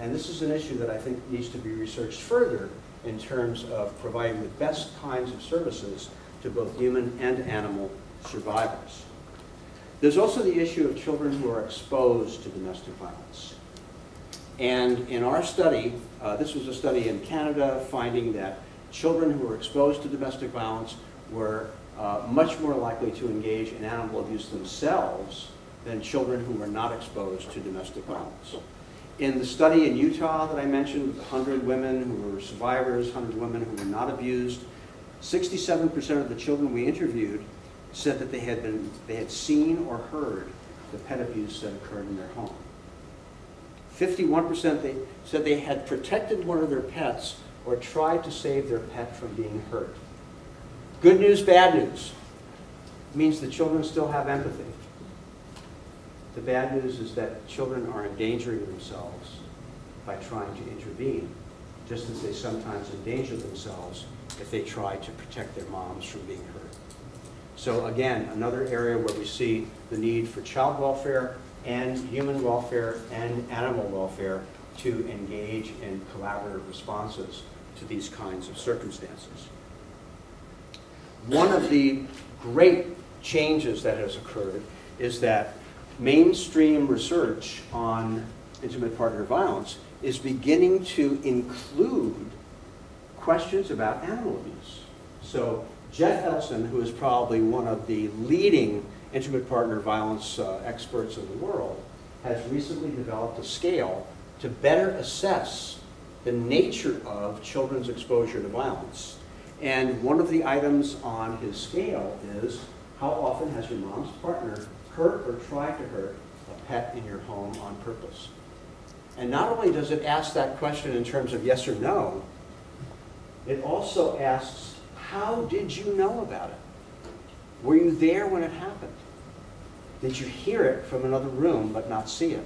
And this is an issue that I think needs to be researched further in terms of providing the best kinds of services to both human and animal survivors. There's also the issue of children who are exposed to domestic violence. And in our study, uh, this was a study in Canada finding that children who were exposed to domestic violence were uh, much more likely to engage in animal abuse themselves than children who were not exposed to domestic violence. In the study in Utah that I mentioned, one hundred women who were survivors, one hundred women who were not abused, sixty-seven percent of the children we interviewed said that they had, been, they had seen or heard the pet abuse that occurred in their home. fifty-one percent they said they had protected one of their pets or tried to save their pet from being hurt. Good news, bad news. It means the children still have empathy. The bad news is that children are endangering themselves by trying to intervene, just as they sometimes endanger themselves if they try to protect their moms from being hurt. So again, another area where we see the need for child welfare and human welfare and animal welfare to engage in collaborative responses to these kinds of circumstances. One of the great changes that has occurred is that mainstream research on intimate partner violence is beginning to include questions about animal abuse. So Jeff Elson, who is probably one of the leading intimate partner violence uh, experts in the world, has recently developed a scale to better assess the nature of children's exposure to violence. And one of the items on his scale is, how often has your mom's partner hurt or try to hurt a pet in your home on purpose? And not only does it ask that question in terms of yes or no, it also asks, how did you know about it? Were you there when it happened? Did you hear it from another room but not see it?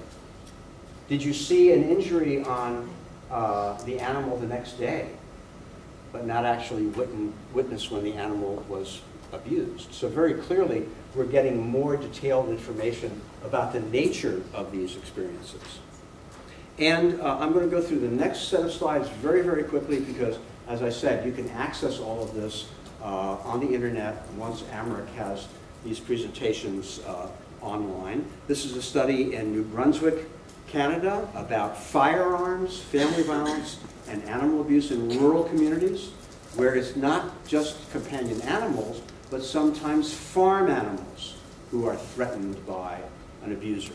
Did you see an injury on uh, the animal the next day, but not actually witness when the animal was abused. So very clearly, we're getting more detailed information about the nature of these experiences. And uh, I'm going to go through the next set of slides very, very quickly because, as I said, you can access all of this uh, on the internet once AMRRIC has these presentations uh, online. This is a study in New Brunswick, Canada, about firearms, family violence, and animal abuse in rural communities, where it's not just companion animals, but sometimes farm animals who are threatened by an abuser.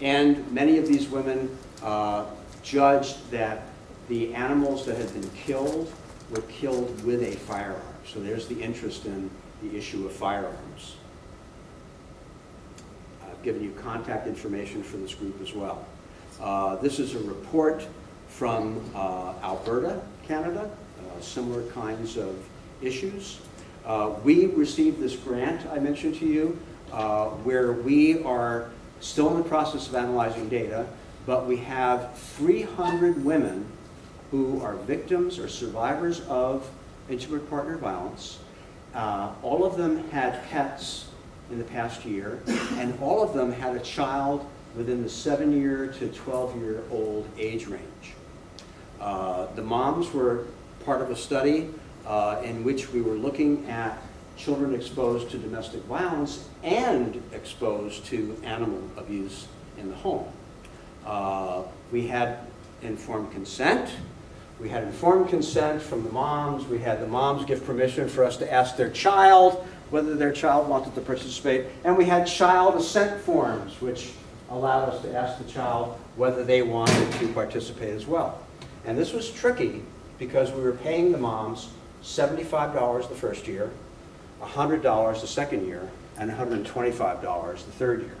And many of these women uh, judged that the animals that had been killed were killed with a firearm. So there's the interest in the issue of firearms. I've given you contact information for this group as well. Uh, this is a report from uh, Alberta, Canada, uh, similar kinds of issues. Uh, we received this grant I mentioned to you, uh, where we are still in the process of analyzing data, but we have three hundred women who are victims or survivors of intimate partner violence. Uh, all of them had pets in the past year, and all of them had a child within the seven year to twelve year old age range. Uh, the moms were part of a study uh, in which we were looking at children exposed to domestic violence and exposed to animal abuse in the home. Uh, we had informed consent. We had informed consent from the moms. We had the moms give permission for us to ask their child whether their child wanted to participate. And we had child assent forms, which allowed us to ask the child whether they wanted to participate as well. And this was tricky because we were paying the moms seventy-five dollars the first year, one hundred dollars the second year, and one hundred twenty-five dollars the third year.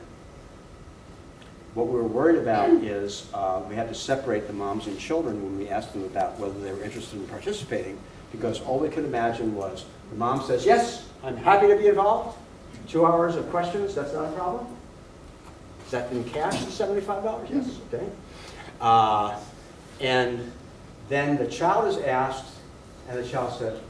What we were worried about is uh, we had to separate the moms and children when we asked them about whether they were interested in participating, because all we could imagine was the mom says, yes, I'm happy to be involved. Two hours of questions, that's not a problem. Is that in cash, the seventy-five dollars? Yes, okay. Uh, and then the child is asked, and the child said,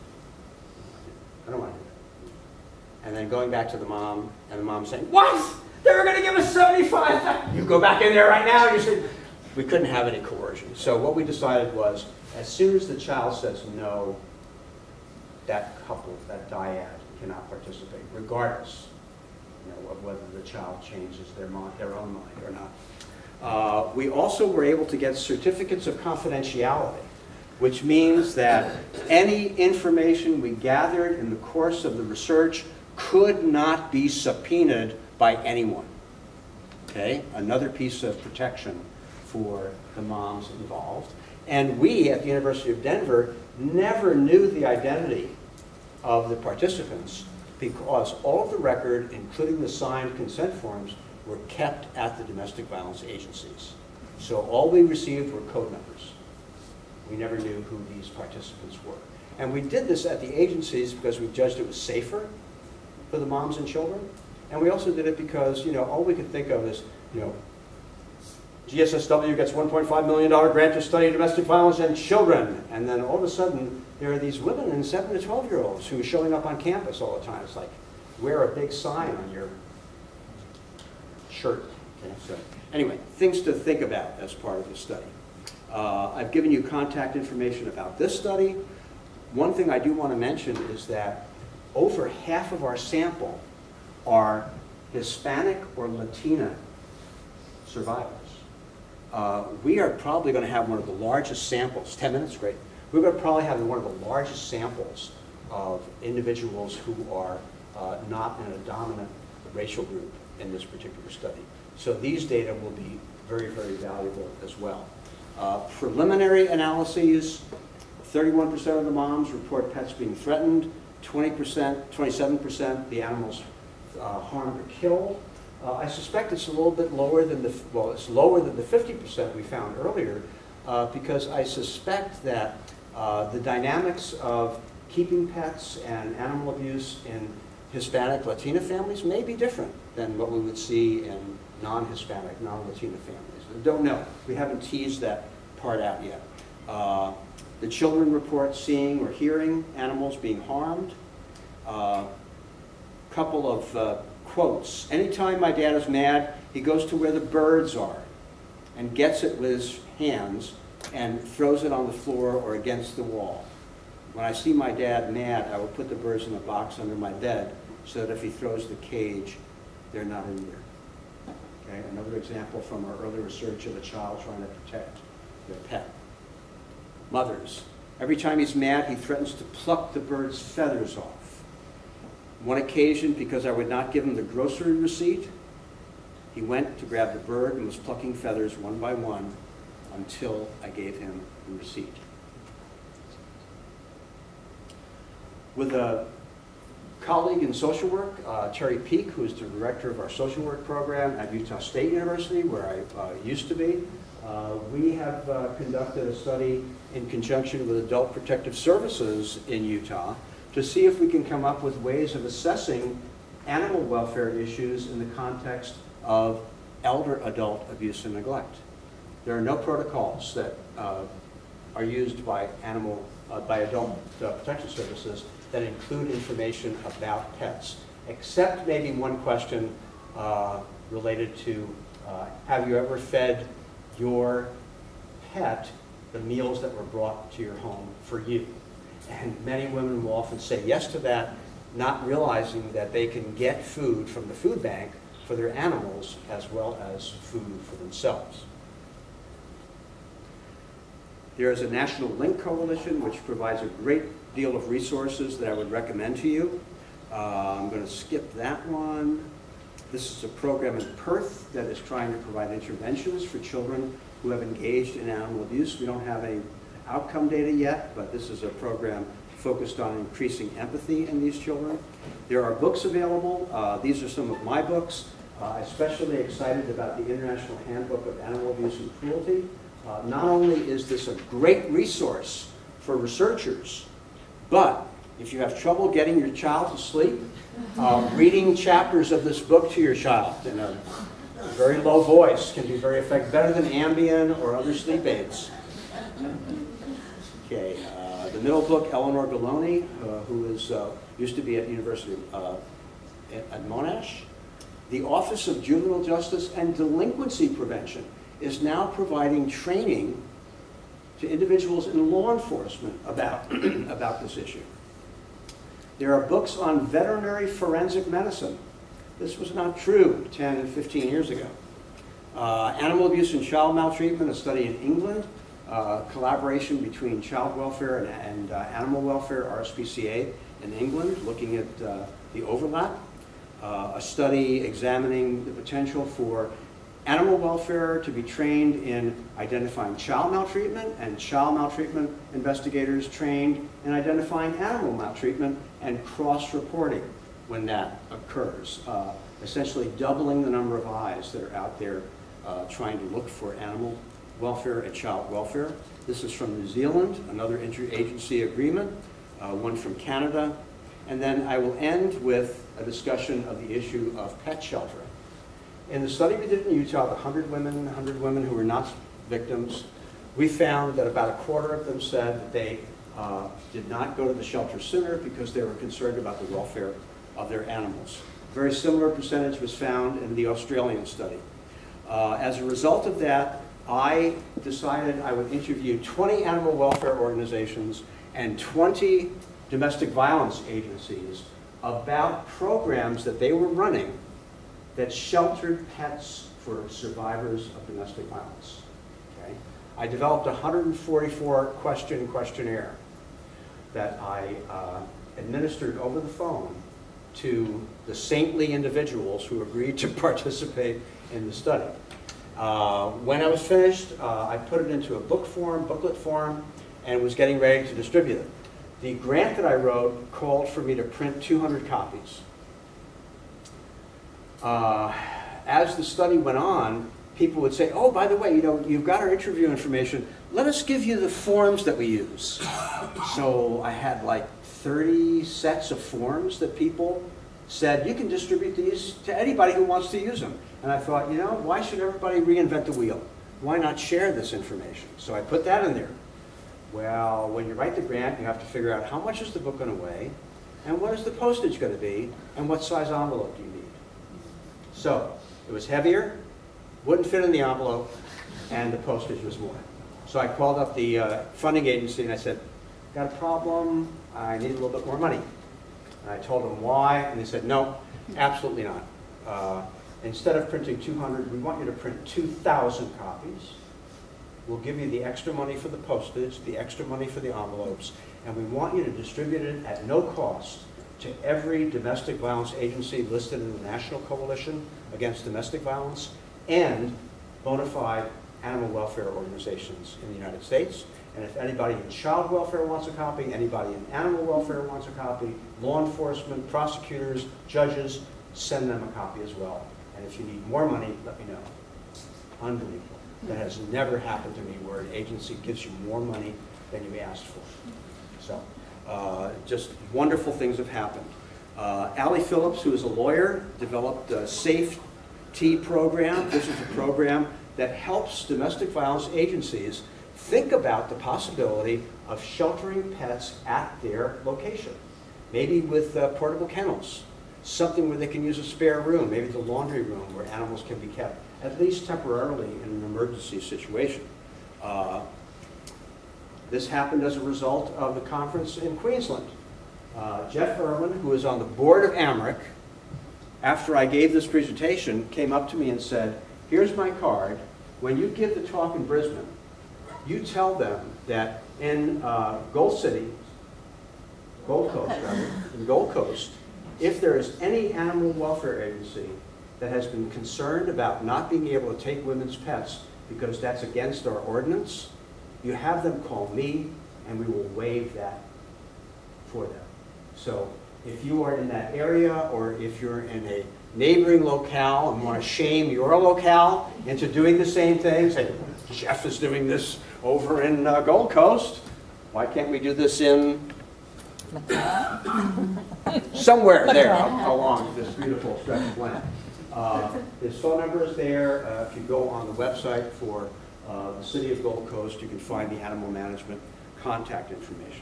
I don't want to do that. And then going back to the mom, and the mom saying, what? They were going to give us seventy-five dollars. You go back in there right now, and you said, we couldn't have any coercion. So what we decided was, as soon as the child says no, that couple, that dyad, cannot participate, regardless of whether the child changes their, mind, their own mind or not. Uh, we also were able to get certificates of confidentiality, which means that any information we gathered in the course of the research could not be subpoenaed by anyone. Okay? Another piece of protection for the moms involved. And we at the University of Denver never knew the identity of the participants, because all of the record, including the signed consent forms, were kept at the domestic violence agencies. So all we received were code numbers. We never knew who these participants were. And we did this at the agencies because we judged it was safer for the moms and children. And we also did it because, you know, all we could think of is, you know, G S S W gets one point five million dollar grant to study domestic violence and children. And then all of a sudden, there are these women and seven to twelve year olds who are showing up on campus all the time. It's like, wear a big sign on your shirt. Okay, so anyway, things to think about as part of the study. Uh, I've given you contact information about this study. One thing I do want to mention is that over half of our sample are Hispanic or Latina survivors. Uh, we are probably going to have one of the largest samples. ten minutes, great. We're going to probably have one of the largest samples of individuals who are uh, not in a dominant racial group in this particular study. So these data will be very, very valuable as well. Uh, preliminary analyses, thirty-one percent of the moms report pets being threatened, twenty percent, twenty-seven percent the animals uh, harmed or killed. Uh, I suspect it's a little bit lower than the, well, it's lower than the fifty percent we found earlier, uh, because I suspect that uh, the dynamics of keeping pets and animal abuse in Hispanic, Latina families may be different than what we would see in non-Hispanic, non-Latina families. I don't know. We haven't teased that part out yet. Uh, the children report seeing or hearing animals being harmed. A uh, couple of uh, quotes. Anytime my dad is mad, he goes to where the birds are and gets it with his hands and throws it on the floor or against the wall. When I see my dad mad, I will put the birds in a box under my bed so that if he throws the cage, they're not in there. Okay? Another example from our early research of a child trying to protect their pet. Mothers. Every time he's mad, he threatens to pluck the bird's feathers off. One occasion, because I would not give him the grocery receipt, he went to grab the bird and was plucking feathers one by one until I gave him the receipt. With a colleague in social work, uh, Terry Peake, who is the director of our social work program at Utah State University, where I uh, used to be, uh, we have uh, conducted a study in conjunction with Adult Protective Services in Utah to see if we can come up with ways of assessing animal welfare issues in the context of elder adult abuse and neglect. There are no protocols that uh, are used by animal, uh, by adult uh, protective services that include information about pets, except maybe one question uh, related to uh, have you ever fed your pet the meals that were brought to your home for you? And many women will often say yes to that, not realizing that they can get food from the food bank for their animals as well as food for themselves. There is a National Link Coalition which provides a great deal of resources that I would recommend to you. Uh, I'm going to skip that one. This is a program in Perth that is trying to provide interventions for children who have engaged in animal abuse. We don't have any outcome data yet, but this is a program focused on increasing empathy in these children. There are books available. Uh, these are some of my books. Uh, especially excited about the International Handbook of Animal Abuse and Cruelty. Uh, not only is this a great resource for researchers, but if you have trouble getting your child to sleep, uh, reading chapters of this book to your child in a very low voice can be very effective, better than Ambien or other sleep aids. Okay, uh, the middle book, Eleanor Galloni, uh, who is, uh, used to be at University uh, at Monash. The Office of Juvenile Justice and Delinquency Prevention is now providing training to individuals in law enforcement about, about this issue. There are books on veterinary forensic medicine. This was not true ten and fifteen years ago. Uh, Animal Abuse and Child Maltreatment, a study in England, uh, collaboration between child welfare and, and uh, animal welfare, R S P C A, in England, looking at uh, the overlap. Uh, a study examining the potential for animal welfare to be trained in identifying child maltreatment, and child maltreatment investigators trained in identifying animal maltreatment and cross-reporting when that occurs, uh, essentially doubling the number of eyes that are out there uh, trying to look for animal welfare and child welfare. This is from New Zealand, another interagency agreement, uh, one from Canada. And then I will end with a discussion of the issue of pet sheltering. In the study we did in Utah, the one hundred women who were not victims, we found that about a quarter of them said that they uh, did not go to the shelter sooner because they were concerned about the welfare of their animals. A very similar percentage was found in the Australian study. Uh, as a result of that, I decided I would interview twenty animal welfare organizations and twenty domestic violence agencies about programs that they were running that sheltered pets for survivors of domestic violence. Okay? I developed a one hundred forty-four question questionnaire that I uh, administered over the phone to the saintly individuals who agreed to participate in the study. Uh, when I was finished, uh, I put it into a book form, booklet form, and was getting ready to distribute it. The grant that I wrote called for me to print two hundred copies. Uh, as the study went on, people would say, oh, by the way, you know, you've got our interview information. Let us give you the forms that we use. So I had like thirty sets of forms that people said, you can distribute these to anybody who wants to use them. And I thought, you know, why should everybody reinvent the wheel? Why not share this information? So I put that in there. Well, when you write the grant, you have to figure out how much is the book going to weigh, and what is the postage going to be, and what size envelope do you need? So it was heavier, wouldn't fit in the envelope, and the postage was more. So I called up the uh, funding agency and I said, got a problem, I need a little bit more money. And I told them why, and they said, no, absolutely not. Uh, instead of printing two hundred, we want you to print two thousand copies. We'll give you the extra money for the postage, the extra money for the envelopes, and we want you to distribute it at no cost to every domestic violence agency listed in the National Coalition Against Domestic Violence and bona fide animal welfare organizations in the United States. And if anybody in child welfare wants a copy, anybody in animal welfare wants a copy, law enforcement, prosecutors, judges, send them a copy as well. And if you need more money, let me know. Unbelievable. That has never happened to me where an agency gives you more money than you asked for. So uh, just wonderful things have happened. Uh, Allie Phillips, who is a lawyer, developed a Safe T program. This is a program that helps domestic violence agencies think about the possibility of sheltering pets at their location. Maybe with uh, portable kennels, something where they can use a spare room, maybe the laundry room where animals can be kept, at least temporarily in an emergency situation. Uh, this happened as a result of the conference in Queensland. Uh, Jeff Irwin, who is on the board of AMRRIC, after I gave this presentation, came up to me and said, here's my card. When you give the talk in Brisbane, you tell them that in uh, Gold City, Gold Coast, rather, in Gold Coast, if there is any animal welfare agency that has been concerned about not being able to take women's pets because that's against our ordinance, you have them call me and we will waive that for them. So if you are in that area or if you're in a neighboring locale and want to shame your locale into doing the same thing, say, Jeff is doing this over in uh, Gold Coast, why can't we do this in somewhere there along this beautiful stretch of land? Uh, his phone number is there. Uh, if you go on the website for uh, the City of Gold Coast, you can find the animal management contact information.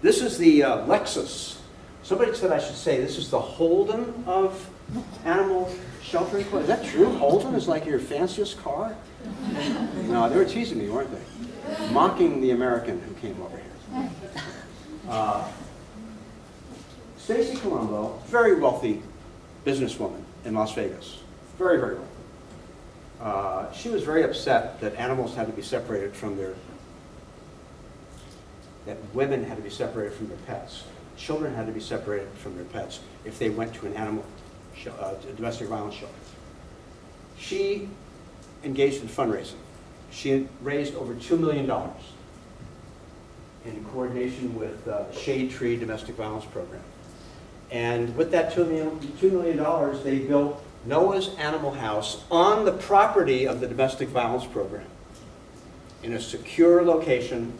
This is the uh, Lexus. Somebody said I should say this is the Holden of animal sheltering. Is that true? Holden is like your fanciest car? No, they were teasing me, weren't they? Mocking the American who came over here. Uh, Stacey Colombo, very wealthy businesswoman in Las Vegas. Very, very wealthy. Uh, she was very upset that animals had to be separated from their, that women had to be separated from their pets. Children had to be separated from their pets if they went to an animal, uh, domestic violence shelter. She engaged in fundraising. She had raised over two million dollars in coordination with uh, the Shade Tree Domestic Violence Program. And with that two million dollars, they built Noah's Animal House on the property of the Domestic Violence Program in a secure location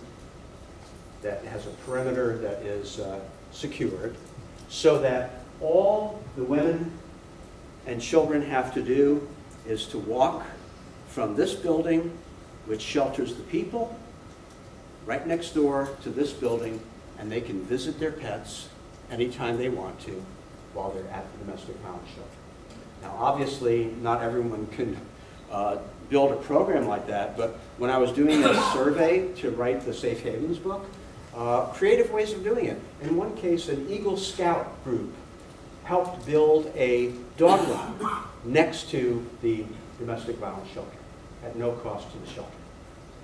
that has a perimeter that is uh, secured, so that all the women and children have to do is to walk from this building, which shelters the people, right next door to this building, and they can visit their pets anytime they want to while they're at the domestic violence shelter. Now, obviously, not everyone can uh, build a program like that, but when I was doing a survey to write the Safe Havens book, Uh, creative ways of doing it. In one case, an Eagle Scout group helped build a dog run next to the domestic violence shelter at no cost to the shelter.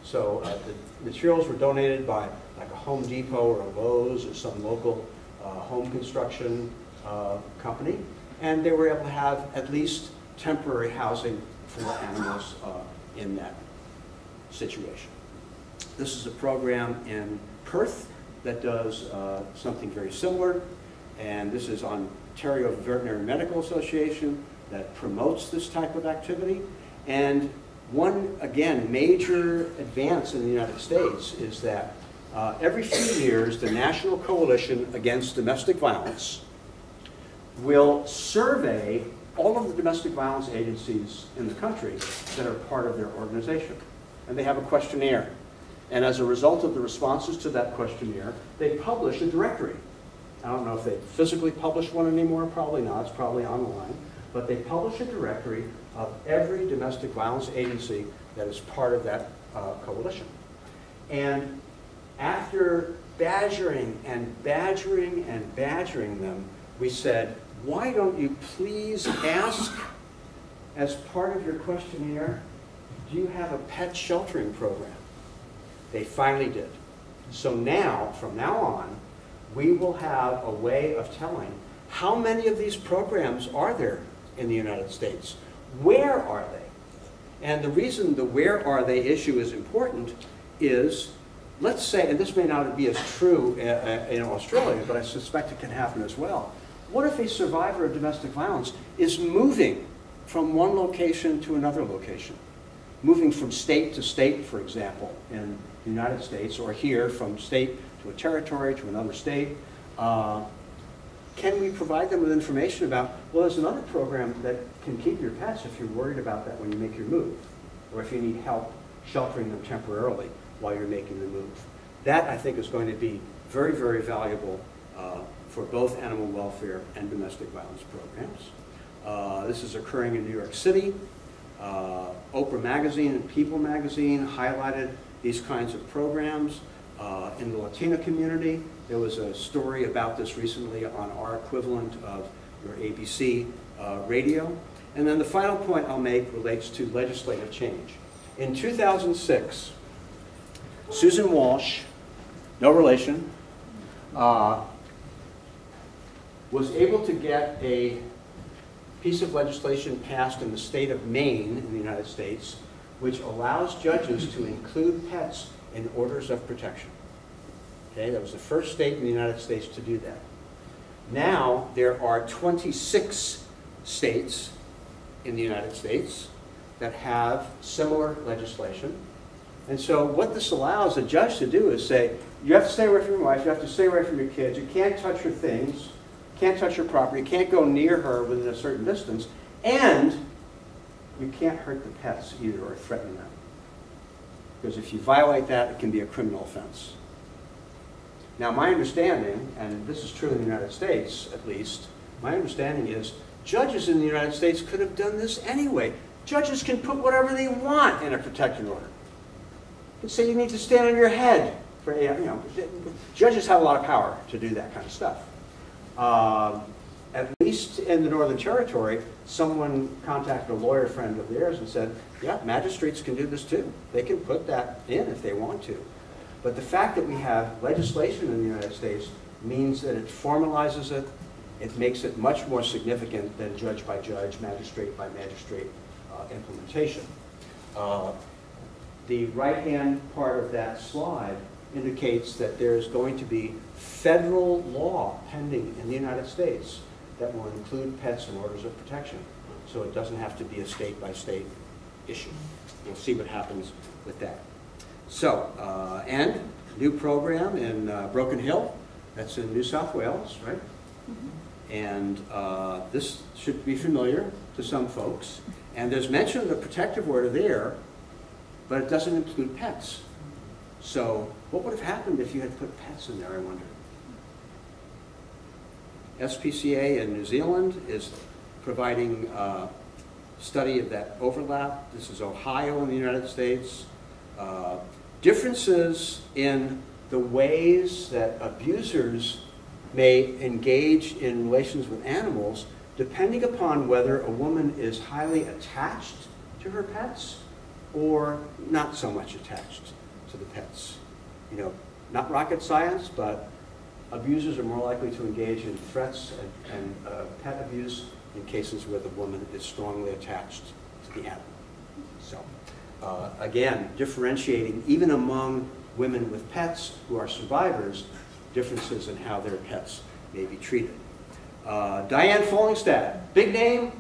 So uh, the materials were donated by like a Home Depot or a Lowe's or some local uh, home construction uh, company, and they were able to have at least temporary housing for animals uh, in that situation. This is a program in Perth that does uh, something very similar, and this is Ontario Veterinary Medical Association that promotes this type of activity. And one, again, major advance in the United States is that uh, every few years the National Coalition Against Domestic Violence will survey all of the domestic violence agencies in the country that are part of their organization, and they have a questionnaire. And as a result of the responses to that questionnaire, they publish a directory. I don't know if they physically publish one anymore, probably not, it's probably online, but they publish a directory of every domestic violence agency that is part of that uh, coalition. And after badgering and badgering and badgering them, we said, why don't you please ask, as part of your questionnaire, do you have a pet sheltering program? They finally did. So now, from now on, we will have a way of telling how many of these programs are there in the United States? Where are they? And the reason the where are they issue is important is, let's say, and this may not be as true in Australia, but I suspect it can happen as well. What if a survivor of domestic violence is moving from one location to another location? Moving from state to state, for example, in the United States, or here from state to a territory to another state. Uh, can we provide them with information about, well, there's another program that can keep your pets if you're worried about that when you make your move, or if you need help sheltering them temporarily while you're making the move. That, I think, is going to be very, very valuable uh, for both animal welfare and domestic violence programs. Uh, this is occurring in New York City. Uh, Oprah Magazine and People Magazine highlighted these kinds of programs. Uh, in the Latina community, there was a story about this recently on our equivalent of your A B C uh, radio. And then the final point I'll make relates to legislative change. In two thousand six, Susan Walsh, no relation, uh, was able to get a piece of legislation passed in the state of Maine in the United States, which allows judges to include pets in orders of protection. Okay, that was the first state in the United States to do that. Now there are twenty-six states in the United States that have similar legislation. And so what this allows a judge to do is say, you have to stay away from your wife, you have to stay away from your kids, you can't touch your things, can't touch your property, can't go near her within a certain distance, and you can't hurt the pets either or threaten them. Because if you violate that, it can be a criminal offense. Now my understanding, and this is true in the United States at least, my understanding is judges in the United States could have done this anyway. Judges can put whatever they want in a protection order. They say you need to stand on your head. For, you know, judges have a lot of power to do that kind of stuff. Uh, at least in the Northern Territory, someone contacted a lawyer friend of theirs and said, yeah, magistrates can do this too. They can put that in if they want to. But the fact that we have legislation in the United States means that it formalizes it, it makes it much more significant than judge by judge, magistrate by magistrate uh, implementation. Uh, the right-hand part of that slide indicates that there is going to be federal law pending in the United States that will include pets in orders of protection. So it doesn't have to be a state-by-state issue. We'll see what happens with that. So, uh, and new program in uh, Broken Hill, that's in New South Wales, right? Mm-hmm. And uh, this should be familiar to some folks. And there's mention of the protective order there, but it doesn't include pets. So what would have happened if you had put pets in there, I wonder? S P C A in New Zealand is providing a study of that overlap. This is Ohio in the United States. Uh, differences in the ways that abusers may engage in relations with animals depending upon whether a woman is highly attached to her pets or not so much attached to the pets. You know, not rocket science, but abusers are more likely to engage in threats and, and uh, pet abuse in cases where the woman is strongly attached to the animal. So, uh, again, differentiating even among women with pets who are survivors, differences in how their pets may be treated. Uh, Diane Follingstad, big name,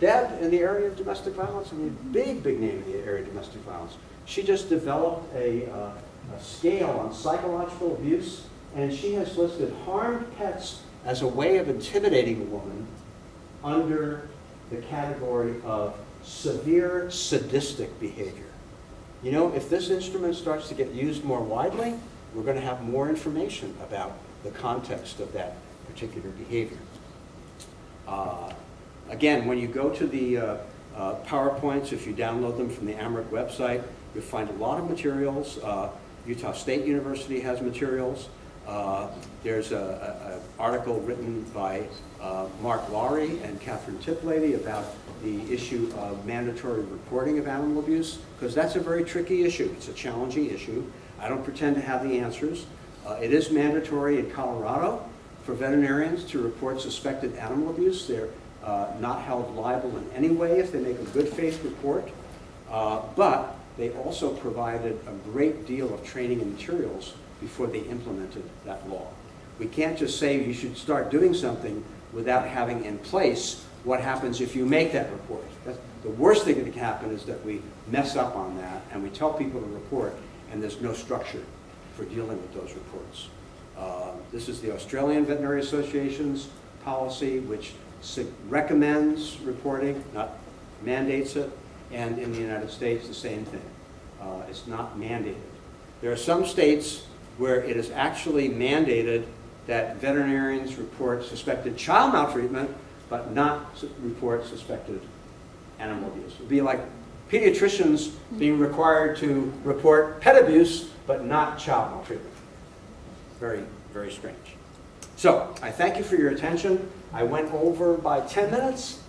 Deb in the area of domestic violence, I mean, big, big name in the area of domestic violence. She just developed a, uh, a scale on psychological abuse, and she has listed harmed pets as a way of intimidating a woman under the category of severe sadistic behavior. you know, if this instrument starts to get used more widely, we're going to have more information about the context of that particular behavior. Uh, again, when you go to the uh, uh, PowerPoints, if you download them from the AMRRIC website, you'll find a lot of materials. Uh, Utah State University has materials. Uh, there's an article written by uh, Mark Lowry and Catherine Tiplady about the issue of mandatory reporting of animal abuse, because that's a very tricky issue. It's a challenging issue. I don't pretend to have the answers. Uh, it is mandatory in Colorado for veterinarians to report suspected animal abuse. They're uh, not held liable in any way if they make a good faith report, uh, but they also provided a great deal of training and materials before they implemented that law. We can't just say you should start doing something without having in place what happens if you make that report. That's the worst thing that can happen, is that we mess up on that and we tell people to report and there's no structure for dealing with those reports. Uh, this is the Australian Veterinary Association's policy, which recommends reporting, not mandates it, and in the United States the same thing. Uh, it's not mandated. There are some states where it is actually mandated that veterinarians report suspected child maltreatment, but not su report suspected animal abuse. It would be like pediatricians being required to report pet abuse, but not child maltreatment. Very, very strange. So, I thank you for your attention. I went over by ten minutes,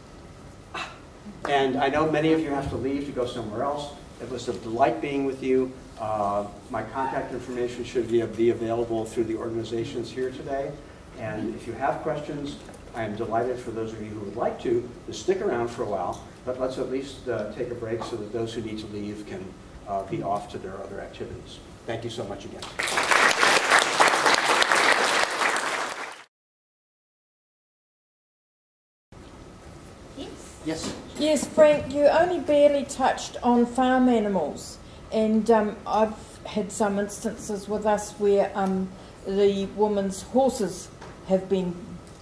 and I know many of you have to leave to go somewhere else. It was a delight being with you. Uh, my contact information should be, be available through the organizations here today. And if you have questions, I am delighted for those of you who would like to, to stick around for a while. But let's at least uh, take a break so that those who need to leave can uh, be off to their other activities. Thank you so much again. Yes. Yes, Frank, you only barely touched on farm animals, and um, I've had some instances with us where um, the woman's horses have been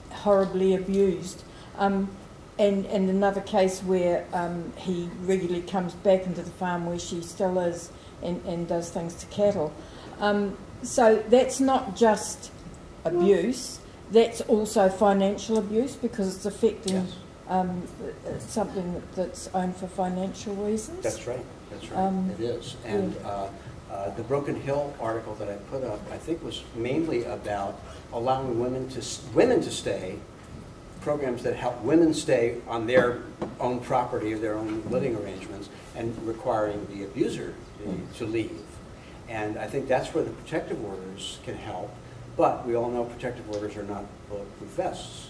horribly abused, um, and, and another case where um, he regularly comes back into the farm where she still is and, and does things to cattle. Um, so that's not just abuse, that's also financial abuse, because it's affecting... Yes. Um, it's something that's owned for financial reasons. That's right, that's right, um, it is. And yeah. uh, uh, the Broken Hill article that I put up, I think, was mainly about allowing women to, women to stay, programs that help women stay on their own property or their own living arrangements, and requiring the abuser to, to leave. And I think that's where the protective orders can help, but we all know protective orders are not bulletproof vests.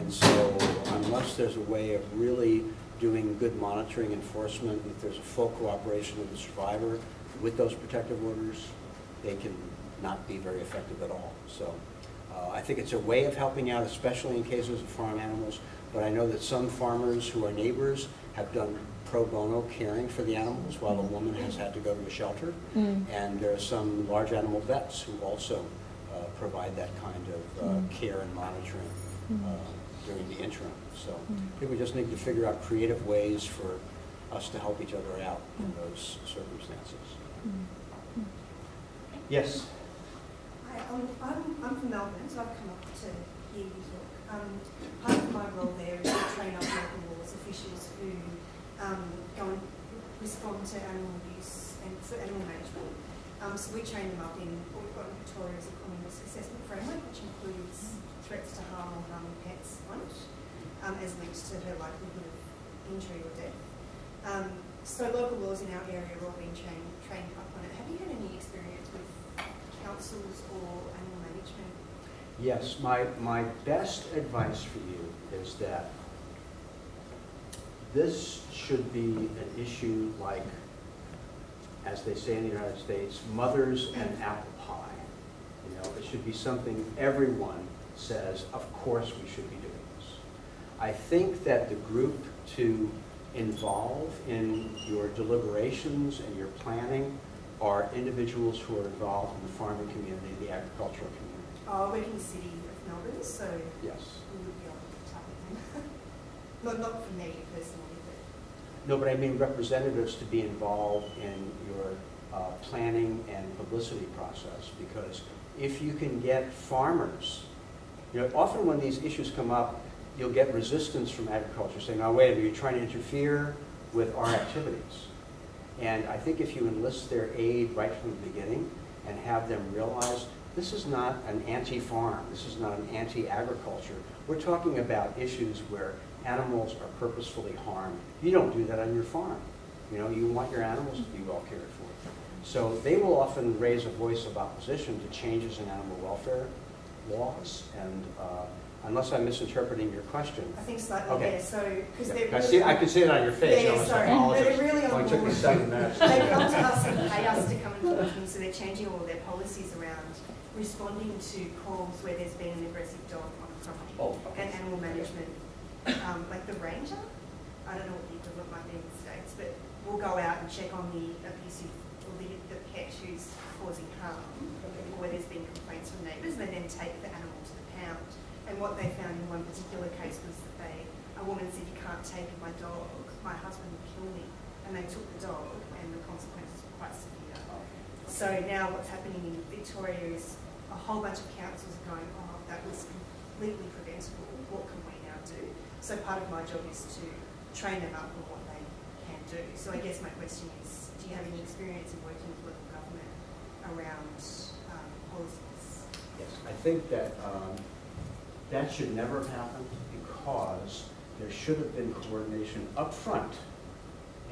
And so unless there's a way of really doing good monitoring enforcement, if there's a full cooperation of the survivor with those protective orders, they can not be very effective at all. So uh, I think it's a way of helping out, especially in cases of farm animals. But I know that some farmers who are neighbors have done pro bono caring for the animals while a woman has had to go to a shelter. Mm. And there are some large animal vets who also uh, provide that kind of uh, mm. care and monitoring. Uh, during the interim. So I think we just need to figure out creative ways for us to help each other out in those circumstances. Yes? Hi, um, I'm, I'm from Melbourne, so I've come up to here to talk. Um, part of my role there is to train up local laws officials who um, go and respond to animal abuse and for animal management. Um, so we train them up in what we've got in Victoria as a common risk assessment framework, which includes threats to harm or harming pets on it, um, as linked to her likelihood of injury or death. Um, so local laws in our area are all being trained, trained up on it. Have you had any experience with councils or animal management? Yes, my, my best advice for you is that this should be an issue like, as they say in the United States, mothers and apple pie. You know, it should be something everyone says, of course we should be doing this. I think that the group to involve in your deliberations and your planning are individuals who are involved in the farming community, the agricultural community. Oh, we're in the city of Melbourne, so yes, we would be able to talk with them. Not for me personally, but No, but I mean representatives to be involved in your uh, planning and publicity process, because if you can get farmers, you know, often when these issues come up, you'll get resistance from agriculture saying, oh, wait a minute, you're trying to interfere with our activities. And I think if you enlist their aid right from the beginning and have them realize this is not an anti-farm, this is not an anti-agriculture, we're talking about issues where animals are purposefully harmed. You don't do that on your farm. You know, you want your animals to be well cared for. So they will often raise a voice of opposition to changes in animal welfare laws. And uh, unless I'm misinterpreting your question, I think slightly. Okay. Yeah. So because yeah. really, I see, I can see it on your face. Yeah, sorry. Like, they're really on board. Took me seven minutes. They come to us and pay us to come and talk to them. So they're changing all their policies around responding to calls where there's been an aggressive dog on a property oh, okay. and animal management. Um, like the ranger, I don't know what you do, it might be in the States, but we'll go out and check on the abusive, or the, the pet who's causing harm, or where there's been complaints from neighbours, and they then take the animal to the pound. And what they found in one particular case was that they, a woman said, you can't take my dog, my husband will kill me. And they took the dog, and the consequences were quite severe. So now what's happening in Victoria is a whole bunch of councils are going, oh, that was completely preventable, what can we now do? So part of my job is to train them up on what they can do. So I guess my question is, do you have any experience in working with local government around um, policies? Yes, I think that um, that should never have happened, because there should have been coordination up front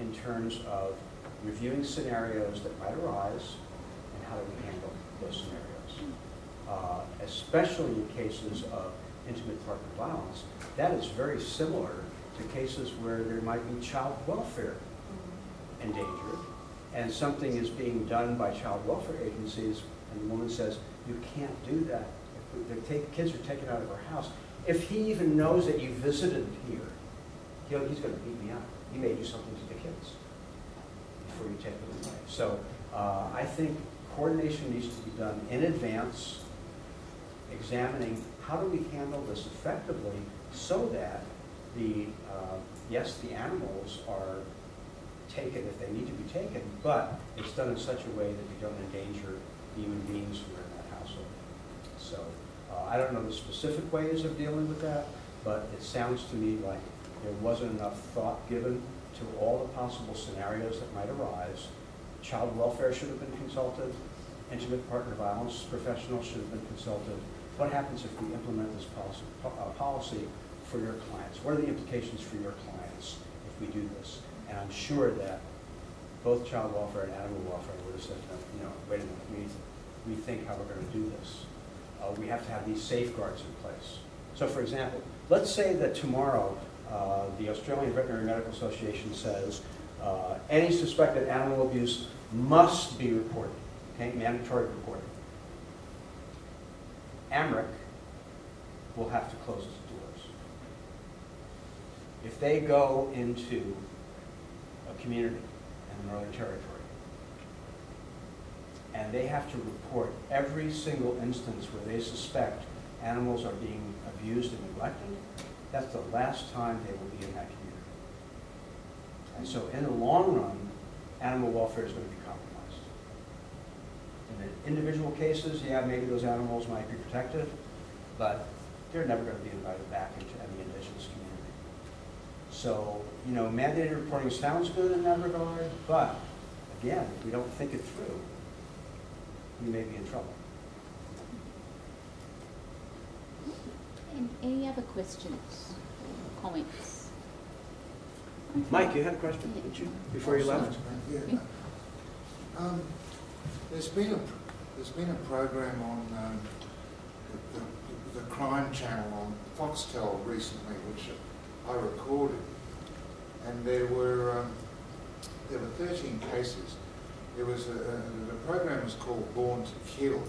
in terms of reviewing scenarios that might arise and how do we handle those scenarios, uh, especially in cases of intimate partner violence. That is very similar to cases where there might be child welfare endangered, and something is being done by child welfare agencies, and the woman says, you can't do that. The take, kids are taken out of our house. If he even knows that you visited here, he'll, he's going to beat me up. You may do something to the kids before you take them away. So uh, I think coordination needs to be done in advance, examining how do we handle this effectively so that the, uh, yes, the animals are taken if they need to be taken, but it's done in such a way that you don't endanger the human beings who are in that household. So uh, I don't know the specific ways of dealing with that, but it sounds to me like there wasn't enough thought given to all the possible scenarios that might arise. Child welfare should have been consulted. Intimate partner violence professionals should have been consulted. What happens if we implement this policy, uh, policy for your clients? What are the implications for your clients if we do this? And I'm sure that both child welfare and animal welfare would have said, you know, wait a minute, we rethink how we're going to do this. Uh, we have to have these safeguards in place. So for example, let's say that tomorrow uh, the Australian Veterinary Medical Association says uh, any suspected animal abuse must be reported, okay, mandatory reporting. AMRRIC will have to close its doors. If they go into a community in the Northern Territory and they have to report every single instance where they suspect animals are being abused and neglected, that's the last time they will be in that community. And so in the long run, animal welfare is going to be compromised. In individual cases, yeah, maybe those animals might be protected, but they're never going to be invited back into any indigenous community. So, you know, mandated reporting sounds good in that regard, but again, if we don't think it through, we may be in trouble. And any other questions or comments? Mike, you had a question, yeah. didn't you, before oh, you left? Yeah. Um, There's been a there's been a program on um, the, the, the Crime Channel on Foxtel recently, which I recorded, and there were um, there were thirteen cases. There was a, a the program was called Born to Kill,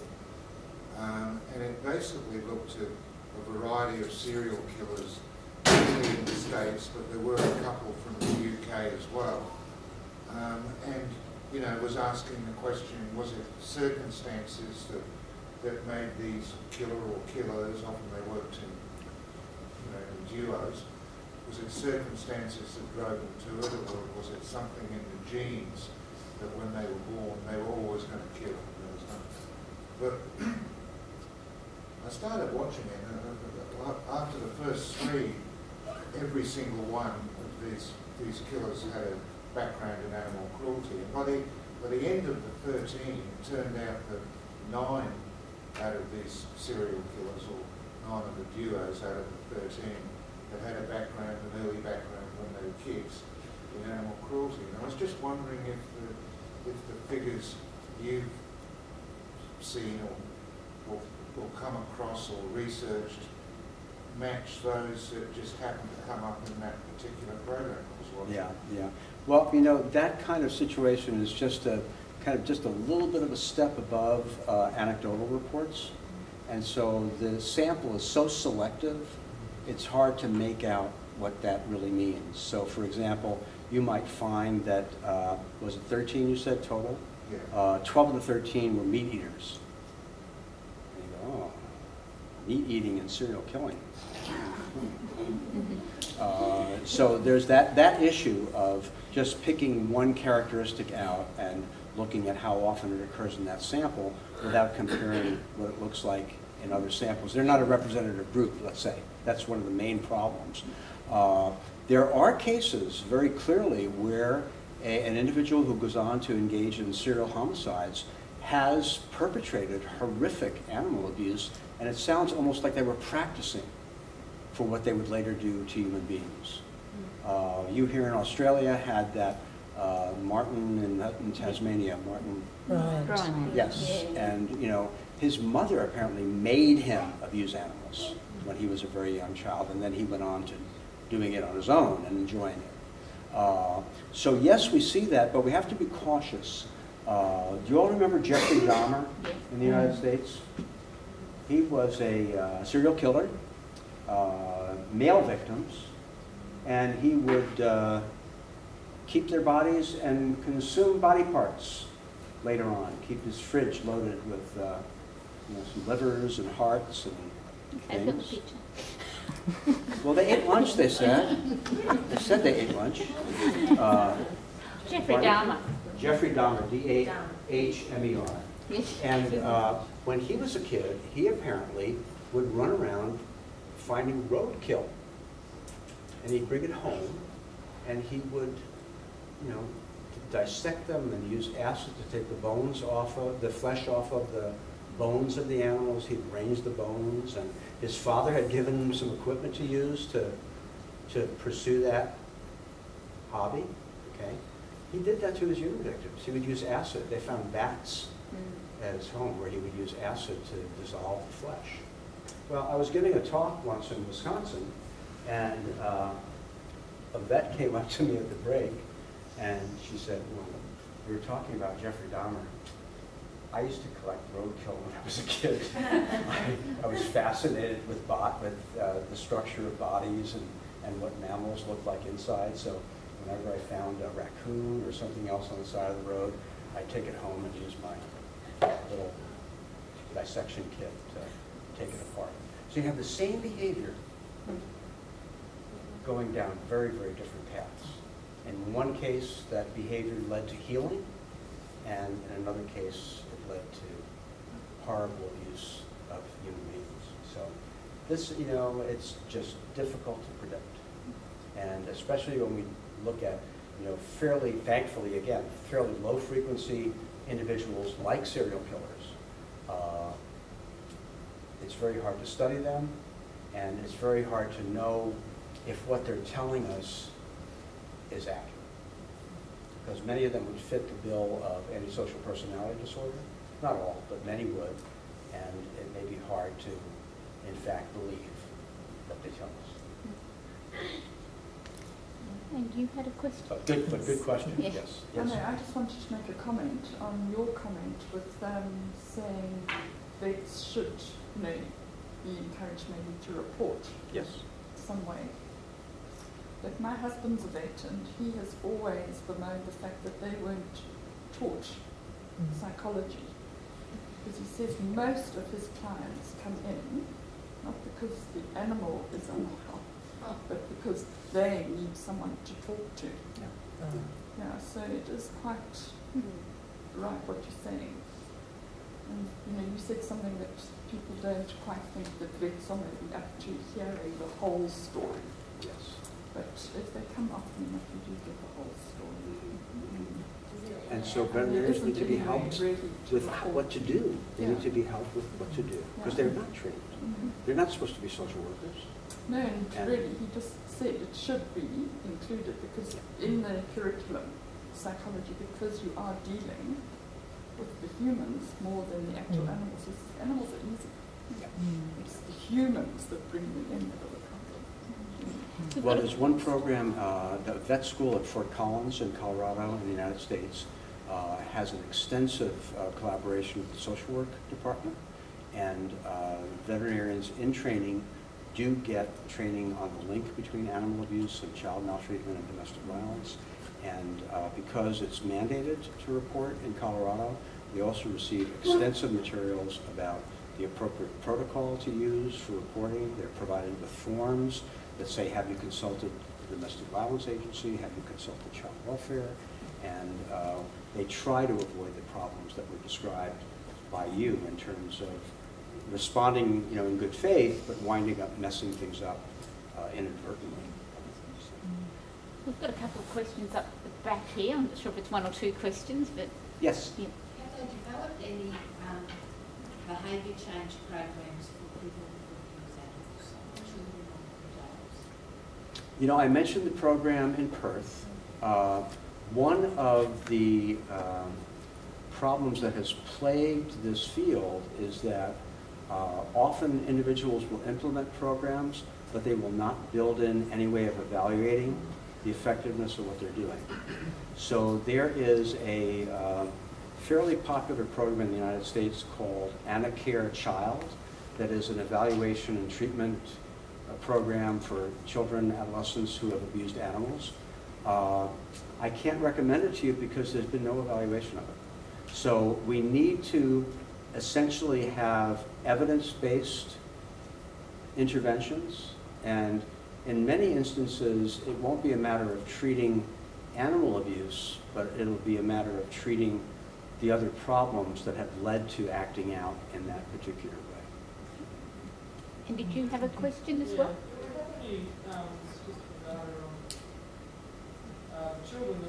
um, and it basically looked at a variety of serial killers in the States, but there were a couple from the U K as well, um, and. You know, was asking the question, was it circumstances that that made these killer or killers, often they worked in, you know, in duos, Was it circumstances that drove them to it, or was it something in the genes that when they were born, they were always going to kill? There was nothing. But I started watching it, and after the first three, every single one of these these killers had a background in animal cruelty. And by the by the end of the thirteen, it turned out that nine out of these serial killers, or nine of the duos out of the thirteen, that had a background, an early background when they were kids, in animal cruelty. And I was just wondering if the, if the figures you've seen or, or, or come across or researched match those that just happened to come up in that particular program I was watching. Yeah, yeah. Well, you know, that kind of situation is just a kind of just a little bit of a step above uh, anecdotal reports. And so the sample is so selective, it's hard to make out what that really means. So, for example, you might find that, uh, was it thirteen you said total? Yeah. Uh, twelve of the thirteen were meat eaters. And you go, oh, meat eating and serial killing. uh, so there's that, that issue of just picking one characteristic out and looking at how often it occurs in that sample without comparing what it looks like in other samples. They're not a representative group, let's say. That's one of the main problems. Uh, there are cases very clearly where a, an individual who goes on to engage in serial homicides has perpetrated horrific animal abuse, and it sounds almost like they were practicing for what they would later do to human beings. Uh, you here in Australia had that uh, Martin in, in Tasmania, Martin Bryant. Bryant. Yes, yeah. And you know, his mother apparently made him abuse animals when he was a very young child, and then he went on to doing it on his own and enjoying it. Uh, so yes, we see that, but we have to be cautious. Uh, do you all remember Jeffrey Dahmer in the United States? He was a uh, serial killer, uh, male victims, and he would uh, keep their bodies and consume body parts later on, keep his fridge loaded with uh, you know, some livers and hearts and things. Well, they ate lunch, they said. They said they ate lunch. Uh, Jeffrey Dahmer. Jeffrey Dahmer, D A H M E R. And uh, when he was a kid, he apparently would run around finding roadkill. And he'd bring it home, and he would, you know, dissect them and use acid to take the bones off of, the flesh off of the bones of the animals. He'd arrange the bones, and his father had given him some equipment to use to, to pursue that hobby, okay? He did that to his human victims. He would use acid. They found bats mm. at his home where he would use acid to dissolve the flesh. Well, I was giving a talk once in Wisconsin, and uh, a vet came up to me at the break, and she said, well, we were talking about Jeffrey Dahmer. I used to collect roadkill when I was a kid. I, I was fascinated with bot, with uh, the structure of bodies and, and what mammals look like inside. So whenever I found a raccoon or something else on the side of the road, I'd take it home and use my little dissection kit to take it apart. So you have the same behavior going down very, very different paths. In one case, that behavior led to healing, and in another case, led to horrible abuse of human beings. So this, you know, it's just difficult to predict. And especially when we look at, you know, fairly, thankfully, again, fairly low frequency individuals like serial killers, uh, it's very hard to study them, and it's very hard to know if what they're telling us is accurate. Because many of them would fit the bill of antisocial personality disorder. Not all, but many would, and it may be hard to, in fact, believe what they tell us. And you had a question. Oh, good, but good question. Yes. yes. yes. I, know, I just wanted to make a comment on your comment with um, saying they should, you know, be encouraged maybe to report. Yes. Some way. But my husband's a vet, and he has always bemoaned the fact that they weren't taught mm. psychology. Because he says most of his clients come in, not because the animal is unwell, club, but because they need someone to talk to. Yeah, uh-huh. Yeah, so it is quite mm-hmm. right what you're saying. And, you know, you said something that people don't quite think that vets are maybe up to hearing the whole story. Yes. But if they come up enough, you do get the whole story. Mm-hmm. And so veterinarians need to be helped really with what to do. They yeah. need to be helped with what to do, because yeah. they're not trained. Mm-hmm. They're not supposed to be social workers. No, and, and really, he just said it should be included, because in the curriculum, psychology, because you are dealing with the humans more than the actual mm. animals. It's, animals are easy. Yeah. Mm. It's the humans that bring them in that are the problem. Mm. Well, there's one program, uh, the vet school at Fort Collins in Colorado in the United States uh, has an extensive uh, collaboration with the social work department, and uh, veterinarians in training do get training on the link between animal abuse and child maltreatment and domestic violence. And uh, because it's mandated to report in Colorado, they also receive extensive materials about the appropriate protocol to use for reporting. They're provided with forms that say, have you consulted the domestic violence agency? Have you consulted child welfare? And uh, they try to avoid the problems that were described by you in terms of responding, you know, in good faith, but winding up messing things up uh, inadvertently. We've got a couple of questions up the back here. I'm not sure if it's one or two questions, but... Yes. Yeah. Have they developed any um, behaviour change programs for people with animals, children or adults? You know, I mentioned the program in Perth. Uh, one of the um, problems that has plagued this field is that uh, often individuals will implement programs, but they will not build in any way of evaluating the effectiveness of what they're doing. So there is a uh, fairly popular program in the United States called AnaCare Child that is an evaluation and treatment uh, program for children, adolescents who have abused animals. Uh, I can't recommend it to you because there's been no evaluation of it. So we need to essentially have evidence-based interventions, and in many instances, it won't be a matter of treating animal abuse, but it'll be a matter of treating the other problems that have led to acting out in that particular way. And did you have a question as yeah. well? Do you have any um, specific data on uh, children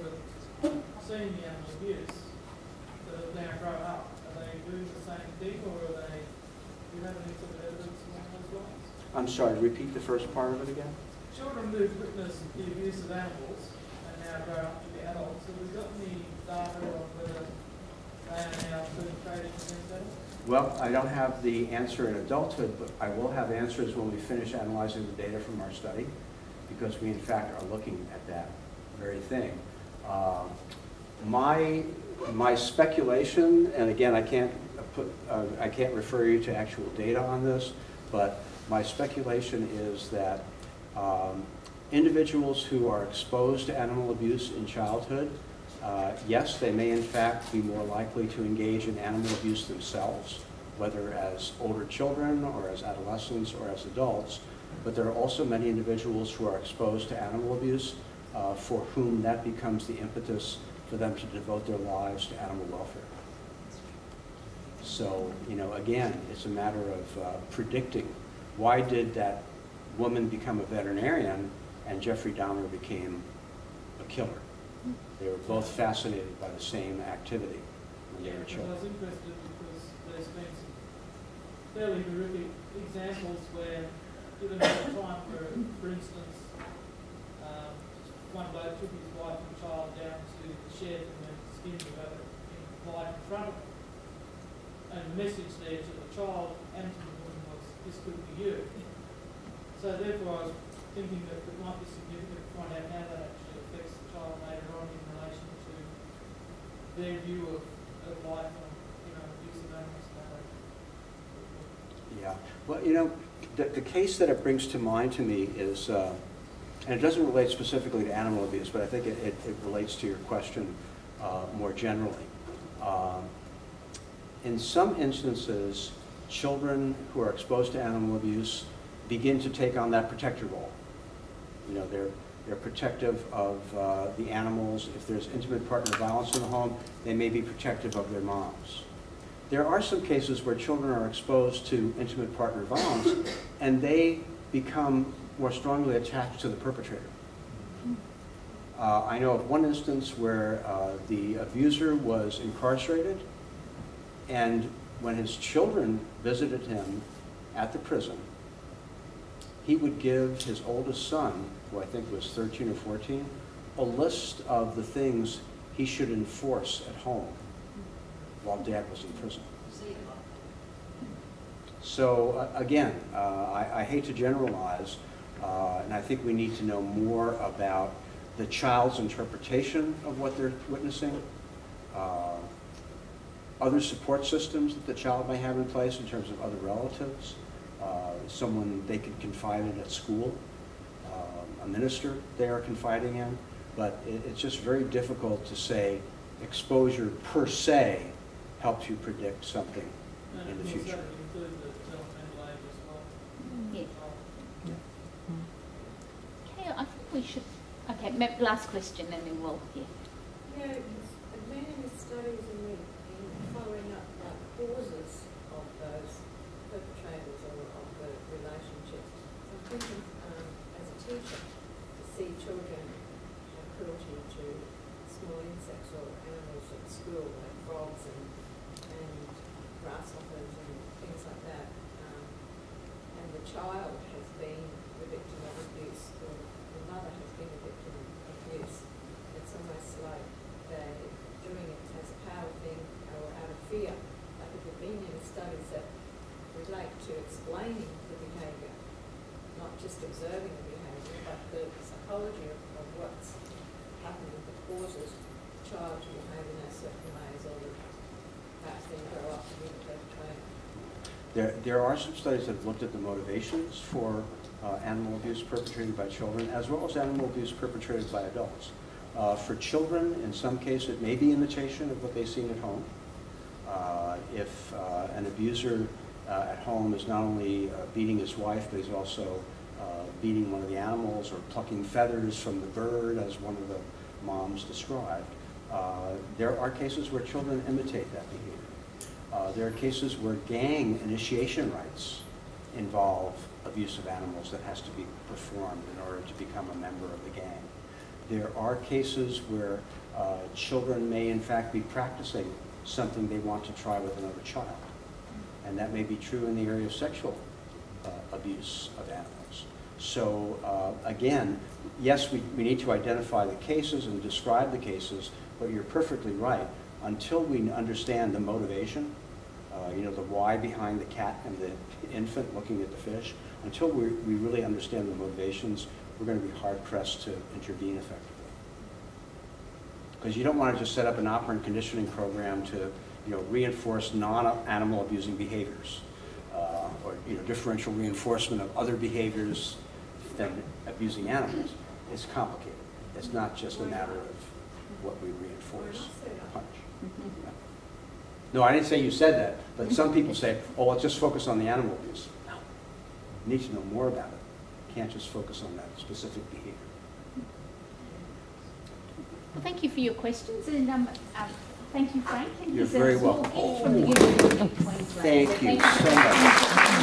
that have seen the animal abuse that have now grown up? Are they doing the same thing, or are they, do you have any sort of evidence along those lines? I'm sorry, repeat the first part of it again. Children who've witnessed the abuse of animals and now grow up to be adults. Have we got any data on whether they are now perpetrating against animals? Well, I don't have the answer in adulthood, but I will have answers when we finish analyzing the data from our study, because we in fact are looking at that very thing. Uh, my my speculation, and again, I can't put uh, I can't refer you to actual data on this, but my speculation is that Um, individuals who are exposed to animal abuse in childhood, uh, yes, they may in fact be more likely to engage in animal abuse themselves, whether as older children or as adolescents or as adults, but there are also many individuals who are exposed to animal abuse uh, for whom that becomes the impetus for them to devote their lives to animal welfare. So, you know, again, it's a matter of uh, predicting, why did that woman become a veterinarian and Jeffrey Dahmer became a killer? They were both fascinated by the same activity when yeah, they were children. I was interested because there's been some fairly horrific examples where, given at a time where, for instance, um, one bloke took his wife and child down to the shed and then skinned the other in life in front of him. And the message there to the child and to the woman was, this could be you. So therefore I was thinking that it might be significant to find out how that actually affects the child later on in relation to their view of, of life and, you know, abuse of animals. Yeah. Well, you know, the, the case that it brings to mind to me is, uh, and it doesn't relate specifically to animal abuse, but I think it, it, it relates to your question uh, more generally. Uh, in some instances, children who are exposed to animal abuse begin to take on that protector role. you know, they're they're protective of uh, the animals. If there's intimate partner violence in the home, they may be protective of their moms. There are some cases where children are exposed to intimate partner violence and they become more strongly attached to the perpetrator. Uh, I know of one instance where uh, the abuser was incarcerated, and when his children visited him at the prison, he would give his oldest son, who I think was thirteen or fourteen, a list of the things he should enforce at home while dad was in prison. So uh, again, uh, I, I hate to generalize, uh, and I think we need to know more about the child's interpretation of what they're witnessing, uh, other support systems that the child may have in place in terms of other relatives, uh, someone they could confide in at school, uh, a minister they are confiding in. But it, it's just very difficult to say exposure per se helps you predict something and in the future. That include the developmental age as well? Yeah. Yeah. Mm-hmm. Okay, I think we should. Okay, last question, and then we'll hear. Yeah, I've been in the studies and in following up the causes of those perpetrators or of the relationships. I'm thinking um, as a teacher to see children and cruelty to small insects or animals at school, like frogs and, and grasshoppers and things like that, um, and the child has been the victim of abuse, or the mother has been a victim of abuse. It's almost like they're doing it as a power thing or out of fear. I think there have been any studies that relate to explaining the behaviour, not just observing the behaviour, but the psychology of, of what's happening that causes the child to behave in a certain ways, or perhaps they grow up to be the perpetrator. There, there are some studies that have looked at the motivations for Uh, animal abuse perpetrated by children, as well as animal abuse perpetrated by adults. Uh, for children, in some cases, it may be imitation of what they've seen at home. Uh, if uh, an abuser uh, at home is not only uh, beating his wife, but he's also uh, beating one of the animals or plucking feathers from the bird, as one of the moms described, uh, there are cases where children imitate that behavior. Uh, there are cases where gang initiation rites involve abuse of animals that has to be performed in order to become a member of the gang. There are cases where uh, children may in fact be practicing something they want to try with another child. And that may be true in the area of sexual uh, abuse of animals. So uh, again, yes, we, we need to identify the cases and describe the cases, but you're perfectly right. Until we understand the motivation, Uh, you know, the why behind the cat and the infant looking at the fish, until we, we really understand the motivations, we're going to be hard-pressed to intervene effectively. Because you don't want to just set up an operant conditioning program to, you know, reinforce non-animal abusing behaviors, uh, or, you know, differential reinforcement of other behaviors than abusing animals. It's complicated. It's not just a matter of what we reinforce or punish. Yeah. No, I didn't say you said that, but some people say, oh, let's just focus on the animal abuse. No, you need to know more about it. You can't just focus on that specific behavior. Well, thank you for your questions, and um, uh, thank you, Frank. You're very welcome. From the University of Queensland. Thank you so much.